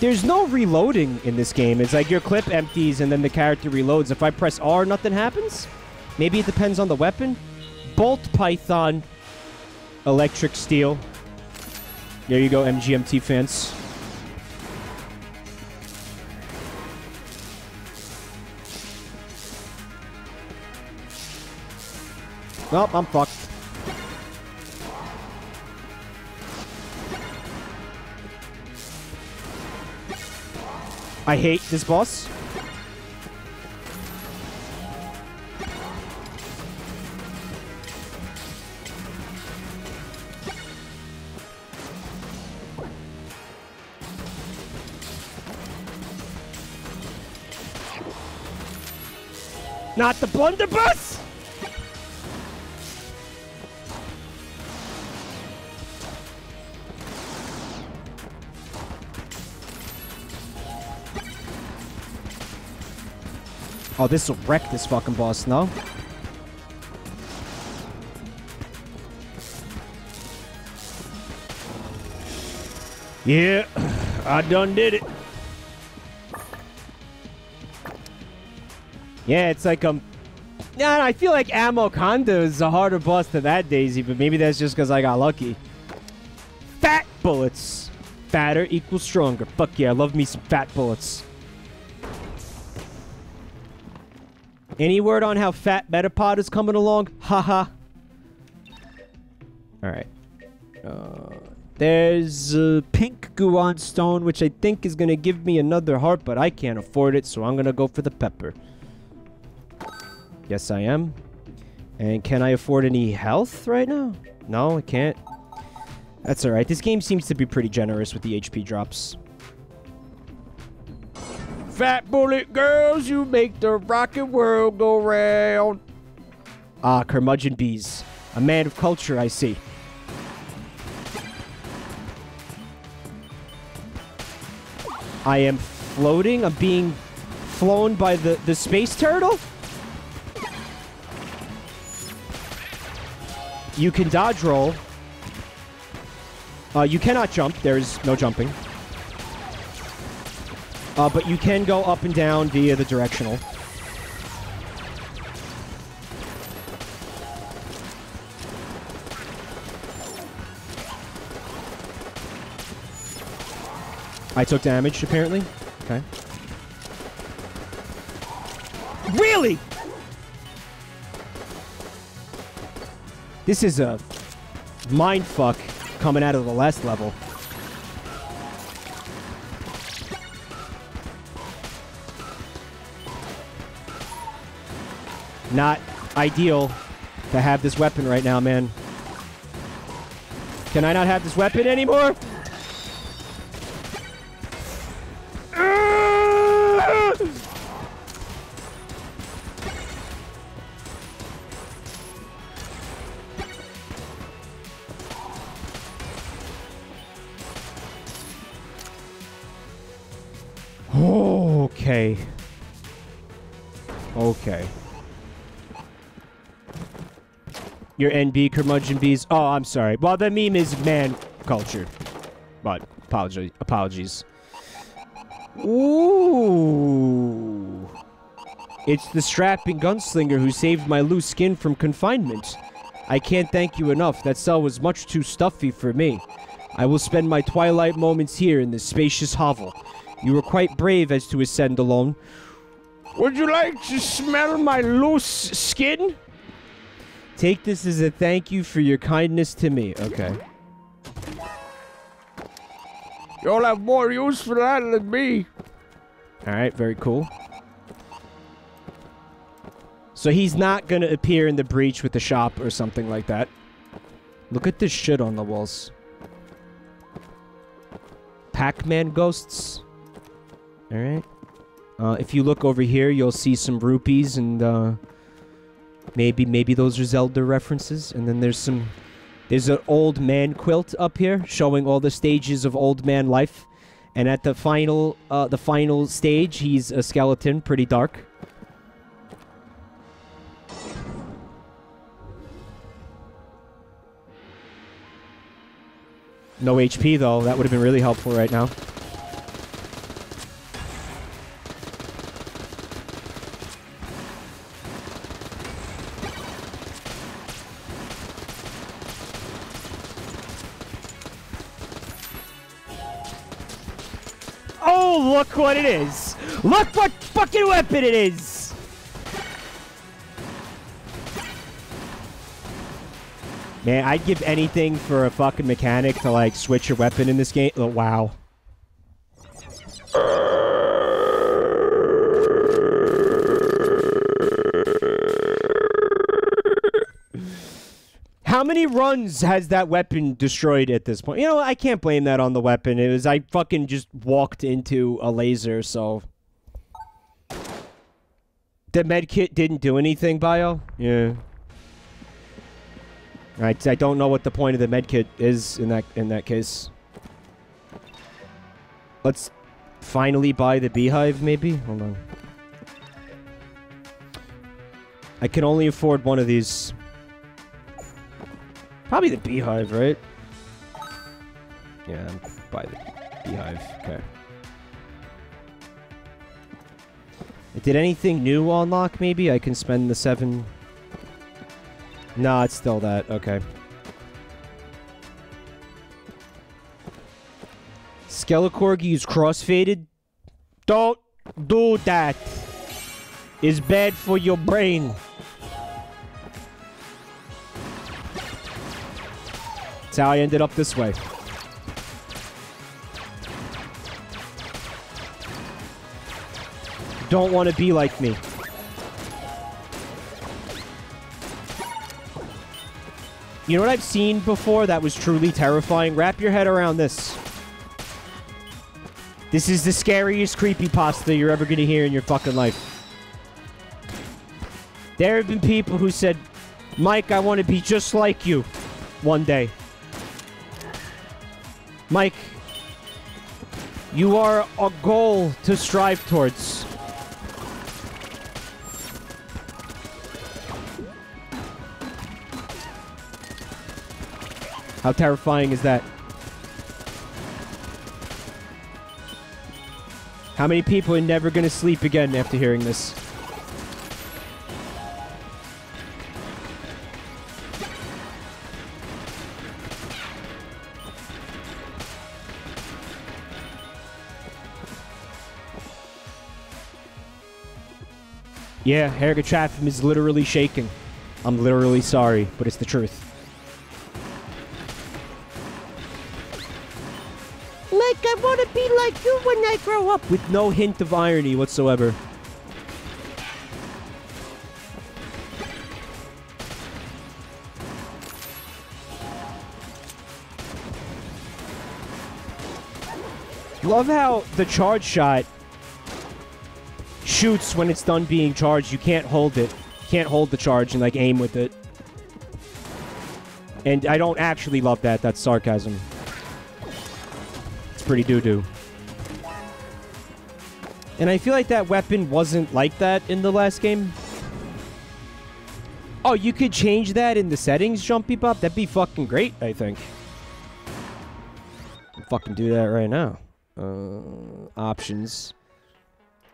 There's no reloading in this game. It's like your clip empties and then the character reloads. If I press R, nothing happens? Maybe it depends on the weapon? Bolt Python. Electric Steel. There you go, M G M T fans. Nope, I'm fucked. I hate this boss. Not the blunderbuss! Oh, this will wreck this fucking boss, no? Yeah, I done did it. Yeah, it's like, um... yeah, I feel like Ammo Conda is a harder boss than that, Daisy, but maybe that's just because I got lucky. Fat bullets. Fatter equals stronger. Fuck yeah, I love me some fat bullets. Any word on how fat Metapod is coming along? Haha. Alright. Uh, There's a pink Guan stone, which I think is going to give me another heart, but I can't afford it, so I'm going to go for the pepper. Yes, I am. And can I afford any health right now? No, I can't. That's alright. This game seems to be pretty generous with the H P drops. Fat bullet girls, you make the rocket world go round. Ah, curmudgeon bees. A man of culture, I see. I am floating. I'm being flown by the, the space turtle? You can dodge roll. Uh, you cannot jump. There is no jumping. Uh, but you can go up and down via the directional. I took damage, apparently. Okay. Really? This is a mindfuck coming out of the last level. Not ideal to have this weapon right now, man. Can I not have this weapon anymore? Okay. Okay. Your N B curmudgeon bees. Oh, I'm sorry. Well, the meme is man culture. But apologies. Apologies. Ooh. It's the strapping gunslinger who saved my loose skin from confinement. I can't thank you enough. That cell was much too stuffy for me. I will spend my twilight moments here in this spacious hovel. You were quite brave as to ascend alone. Would you like to smell my loose skin? Take this as a thank you for your kindness to me. Okay. You'll have more use for that than me. Alright, very cool. So he's not going to appear in the breach with the shop or something like that. Look at this shit on the walls. Pac-Man ghosts. Alright. Uh, if you look over here, you'll see some rupees and, uh... Maybe, maybe those are Zelda references. And then there's some... There's an old man quilt up here, showing all the stages of old man life. And at the final, uh, the final stage, he's a skeleton, pretty dark. No H P, though. That would have been really helpful right now. Look what it is! Look what fucking weapon it is! Man, I'd give anything for a fucking mechanic to, like, switch your weapon in this game. Oh, wow. How many runs has that weapon destroyed at this point? You know, I can't blame that on the weapon. It was, I fucking just walked into a laser, so... The medkit didn't do anything, Bio? Yeah. I, I don't know what the point of the medkit is in that, in that case. Let's finally buy the beehive, maybe? Hold on. I can only afford one of these... Probably the beehive, right? Yeah, buy the beehive. Okay. Did anything new unlock, maybe? I can spend the seven... Nah, it's still that. Okay. Skelecorgi is cross-faded? Don't do that! It's bad for your brain! That's how I ended up this way. don't want to be like me. You know what I've seen before that was truly terrifying? Wrap your head around this. This is the scariest creepypasta you're ever going to hear in your fucking life. There have been people who said, Mike, I want to be just like you one day. Mike, you are a goal to strive towards. How terrifying is that? How many people are never gonna sleep again after hearing this? Yeah, Erica Chatham is literally shaking. I'm literally sorry, but it's the truth. Like, I want to be like you when I grow up. With no hint of irony whatsoever. Love how the charge shot shoots when it's done being charged. You can't hold it. You can't hold the charge and, like, aim with it. And I don't actually love that. That's sarcasm. It's pretty doo-doo. And I feel like that weapon wasn't like that in the last game. Oh, you could change that in the settings, Jumpy Pop? That'd be fucking great, I think. I'll fucking do that right now. Uh, options.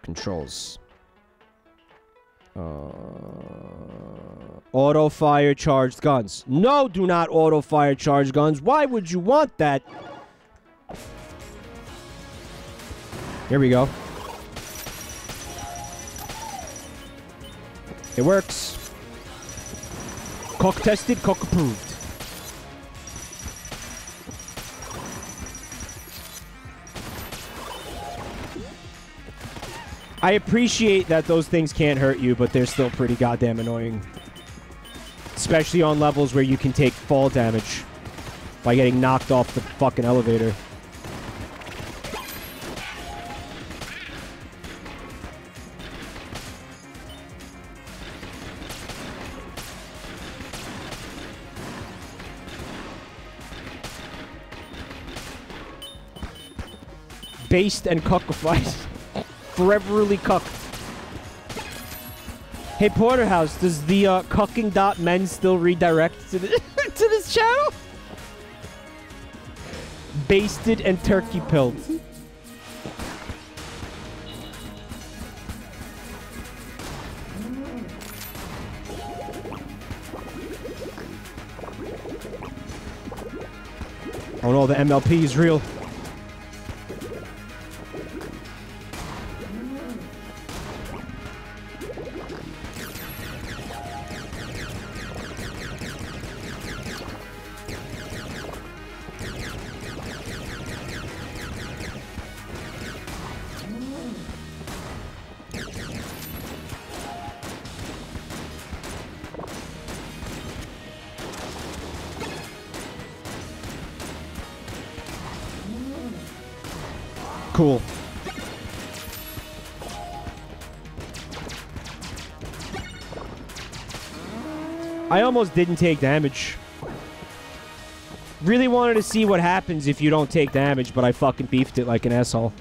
Controls. Uh, auto fire charged guns. No, do not auto fire charged guns. Why would you want that? Here we go. It works. Cock tested, cock approved. I appreciate that those things can't hurt you, but they're still pretty goddamn annoying. Especially on levels where you can take fall damage by getting knocked off the fucking elevator. Based and cuckified. Foreverly cucked. Hey Porterhouse, does the uh, cucking dot men still redirect to, the to this channel? Basted and turkey pilled. Oh no, the M L P is real. Cool. I almost didn't take damage. Really wanted to see what happens if you don't take damage, but I fucking beefed it like an asshole.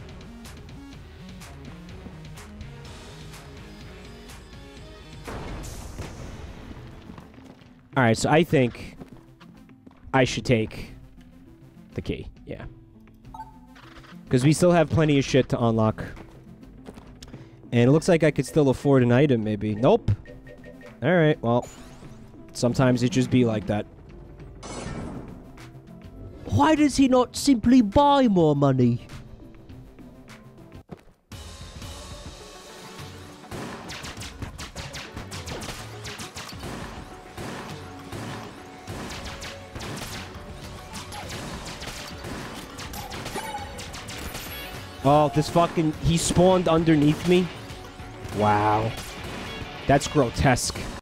Alright, so I think I should take the key. Yeah. Because we still have plenty of shit to unlock. And it looks like I could still afford an item, maybe. Nope. Alright, well. Sometimes it just be like that. Why does he not simply buy more money? Oh, this fucking... He spawned underneath me. Wow. That's grotesque.